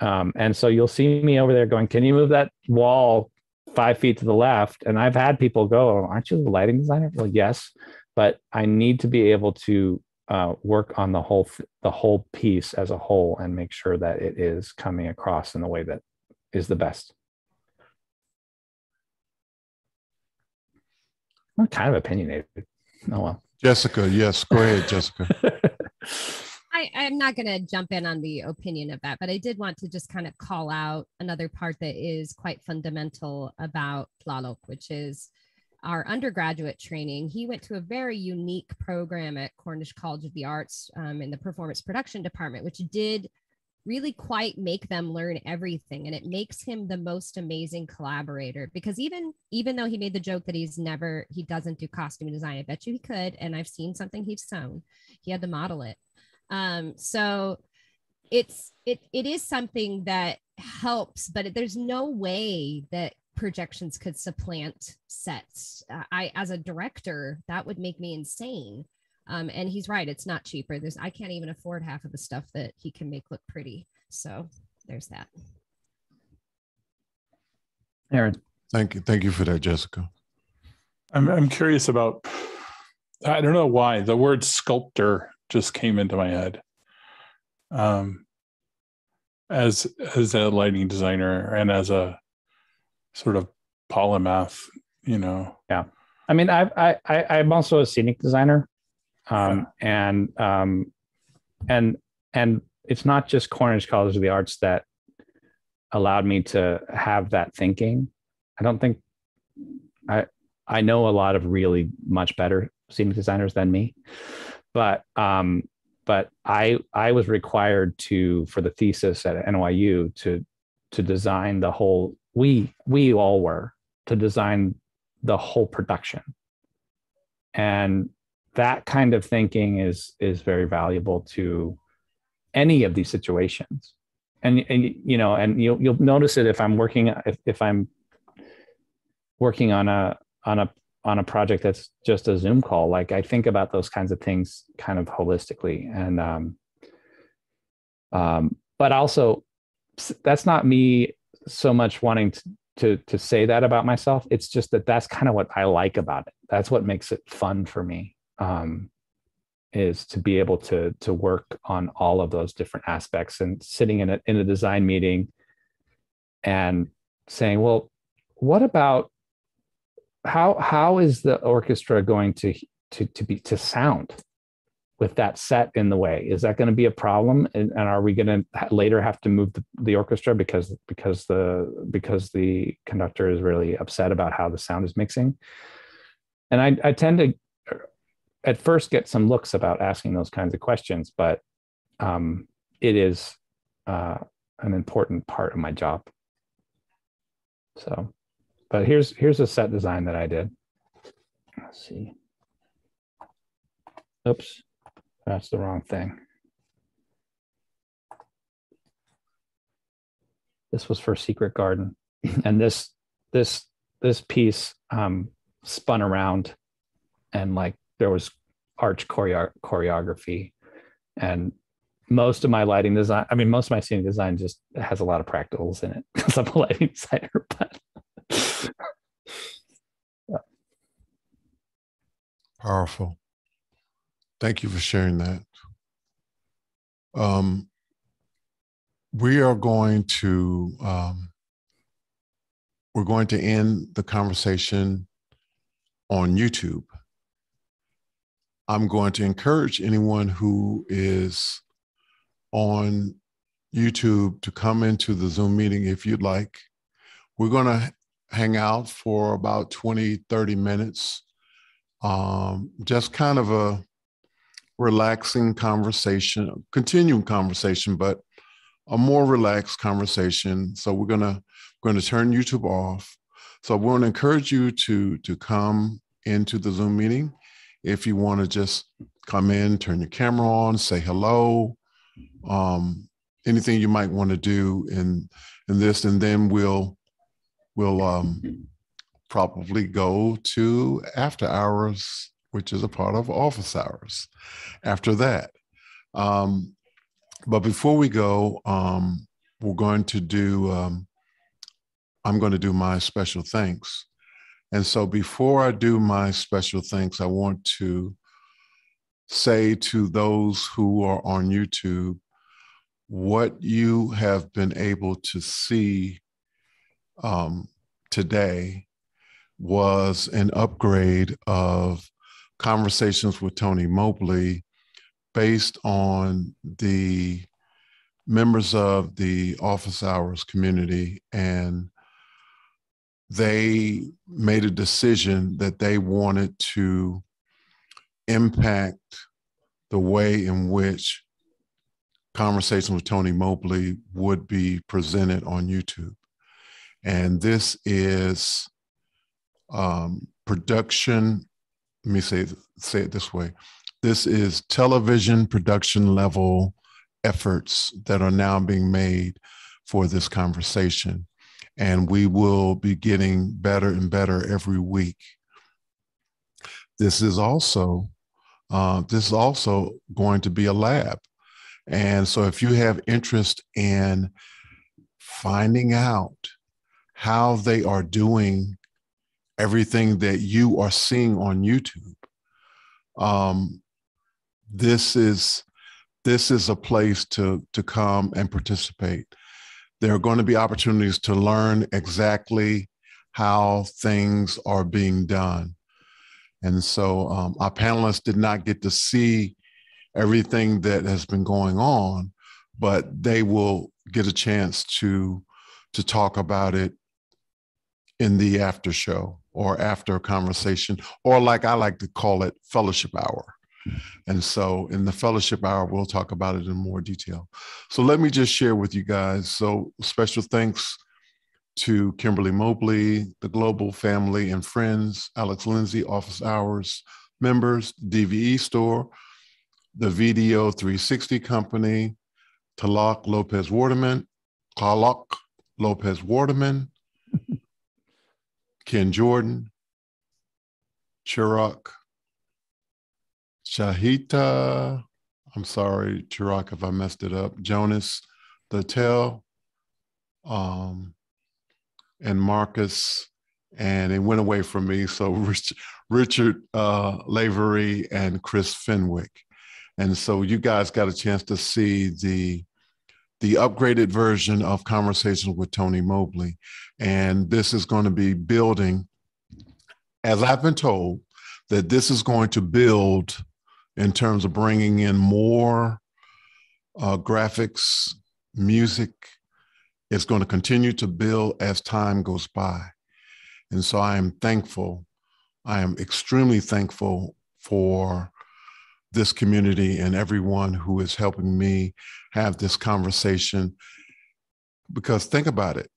Um, and so you'll see me over there going, can you move that wall five feet to the left? And I've had people go, aren't you the lighting designer? Well, yes, but I need to be able to uh, work on the whole, the whole piece as a whole and make sure that it is coming across in the way that is the best. I'm kind of opinionated. Oh, well. Jessica, yes, go ahead, Jessica. I, I'm not going to jump in on the opinion of that, but I did want to just kind of call out another part that is quite fundamental about Tláloc, which is our undergraduate training. He went to a very unique program at Cornish College of the Arts um, in the performance production department, which did really quite make them learn everything. And it makes him the most amazing collaborator, because even, even though he made the joke that he's never, he doesn't do costume design, I bet you he could. And I've seen something he's sewn. He had to model it. Um, so it's, it, it is something that helps, but there's no way that projections could supplant sets. Uh, I, as a director, that would make me insane. Um, and he's right, it's not cheaper. There's, I can't even afford half of the stuff that he can make look pretty. So there's that. Aaron. Thank you. Thank you for that, Jessica. I'm, I'm curious about, I don't know why, the word sculptor just came into my head. Um, as, as a lighting designer and as a sort of polymath, you know. Yeah. I mean, I've, I, I, I'm also a scenic designer. Um, and, um, and, and it's not just Cornish College of the Arts that allowed me to have that thinking. I don't think I, I know a lot of really much better scenic designers than me, but, um, but I, I was required to, for the thesis at N Y U to, to design the whole, we, we all were to design the whole production. And that kind of thinking is is very valuable to any of these situations, and and you know, and you'll you'll notice it if I'm working if, if I'm working on a on a on a project that's just a Zoom call. Like I think about those kinds of things kind of holistically, and um, um, but also that's not me so much wanting to to to say that about myself. It's just that that's kind of what I like about it. That's what makes it fun for me. Um, is to be able to to work on all of those different aspects, and sitting in a in a design meeting and saying, well, what about how how is the orchestra going to to to be to sound with that set in the way? Is that going to be a problem? And, and are we going to later have to move the, the orchestra because because the because the conductor is really upset about how the sound is mixing? And I I tend to at first get some looks about asking those kinds of questions, but um, it is uh, an important part of my job. So, but here's, here's a set design that I did. Let's see. Oops, that's the wrong thing. This was for Secret Garden. And this, this, this piece um, spun around, and like, there was arch choreo choreography, and most of my lighting design, I mean, most of my scenic design just has a lot of practicals in it because I'm a lighting designer, but. Yeah. Powerful. Thank you for sharing that. Um, we are going to, um, we're going to end the conversation on YouTube. I'm going to encourage anyone who is on YouTube to come into the Zoom meeting if you'd like. We're going to hang out for about twenty, thirty minutes. Um, just kind of a relaxing conversation, continuing conversation, but a more relaxed conversation. So we're going to, we're going to turn YouTube off. So I want to encourage you to, to come into the Zoom meeting. If you want to just come in, turn your camera on, say hello. Um, anything you might want to do in in this, and then we'll we'll um, probably go to after hours, which is a part of office hours after that. Um, but before we go, um, we're going to do, um, I'm going to do my special thanks. And so before I do my special thanks, I want to say to those who are on YouTube, what you have been able to see um, today was an upgrade of Conversations with Tony Mobley based on the members of the Office Hours community, and they made a decision that they wanted to impact the way in which Conversations with Tony Mobley would be presented on YouTube. And this is um, production, let me say, say it this way. This is television production level efforts that are now being made for this conversation. And we will be getting better and better every week. This is also, uh, this is also going to be a lab. And so if you have interest in finding out how they are doing everything that you are seeing on YouTube, um, this is, this is a place to, to come and participate. There are going to be opportunities to learn exactly how things are being done. And so um, our panelists did not get to see everything that has been going on, but they will get a chance to, to talk about it in the after show or after a conversation, or like I like to call it, fellowship hour. And so in the fellowship hour, we'll talk about it in more detail. So let me just share with you guys. So special thanks to Kimberly Mobley, the Global Family and Friends, Alex Lindsay, Office Hours members, D V E Store, the V D O three sixty Company, Tláloc López-Watermann, Tláloc López-Watermann, Ken Jordan, Chirok, Shahita, I'm sorry, Chirok, if I messed it up, Jonas Dattel, um, and Marcus, and it went away from me. So Rich, Richard uh, Lavery and Chris Fenwick. And so you guys got a chance to see the, the upgraded version of Conversations with Tony Mobley. And this is going to be building, as I've been told, that this is going to build in terms of bringing in more uh, graphics, music. It's going to continue to build as time goes by. And so I am thankful. I am extremely thankful for this community and everyone who is helping me have this conversation. Because think about it,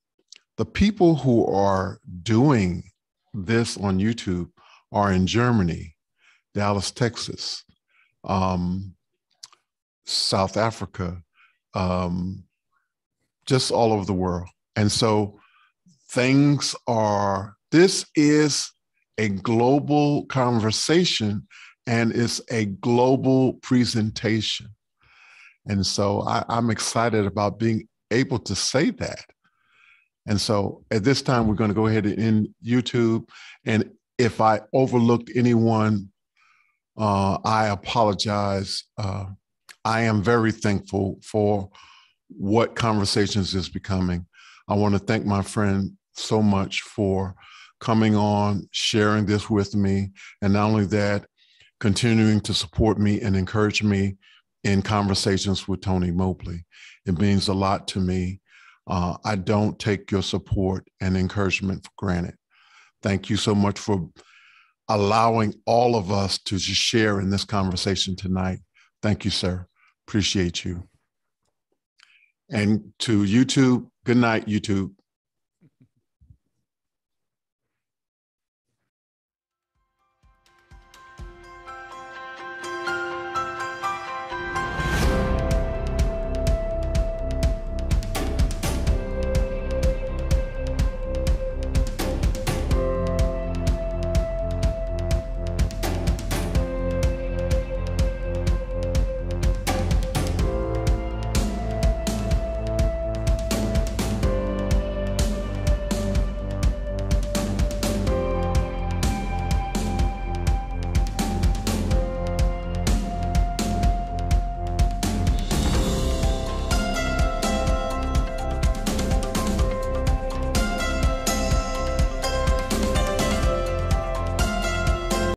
the people who are doing this on YouTube are in Germany, Dallas, Texas, um, South Africa, um, just all over the world. And so things are, this is a global conversation and it's a global presentation. And so I, I'm excited about being able to say that. And so at this time, we're gonna go ahead and end YouTube. And if I overlooked anyone, uh, I apologize. Uh, I am very thankful for what Conversations is becoming. I want to thank my friend so much for coming on, sharing this with me, and not only that, continuing to support me and encourage me in Conversations with Tony Mobley. It means a lot to me. Uh, I don't take your support and encouragement for granted. Thank you so much for allowing all of us to share in this conversation tonight. Thank you, sir. Appreciate you. And to YouTube, good night, YouTube.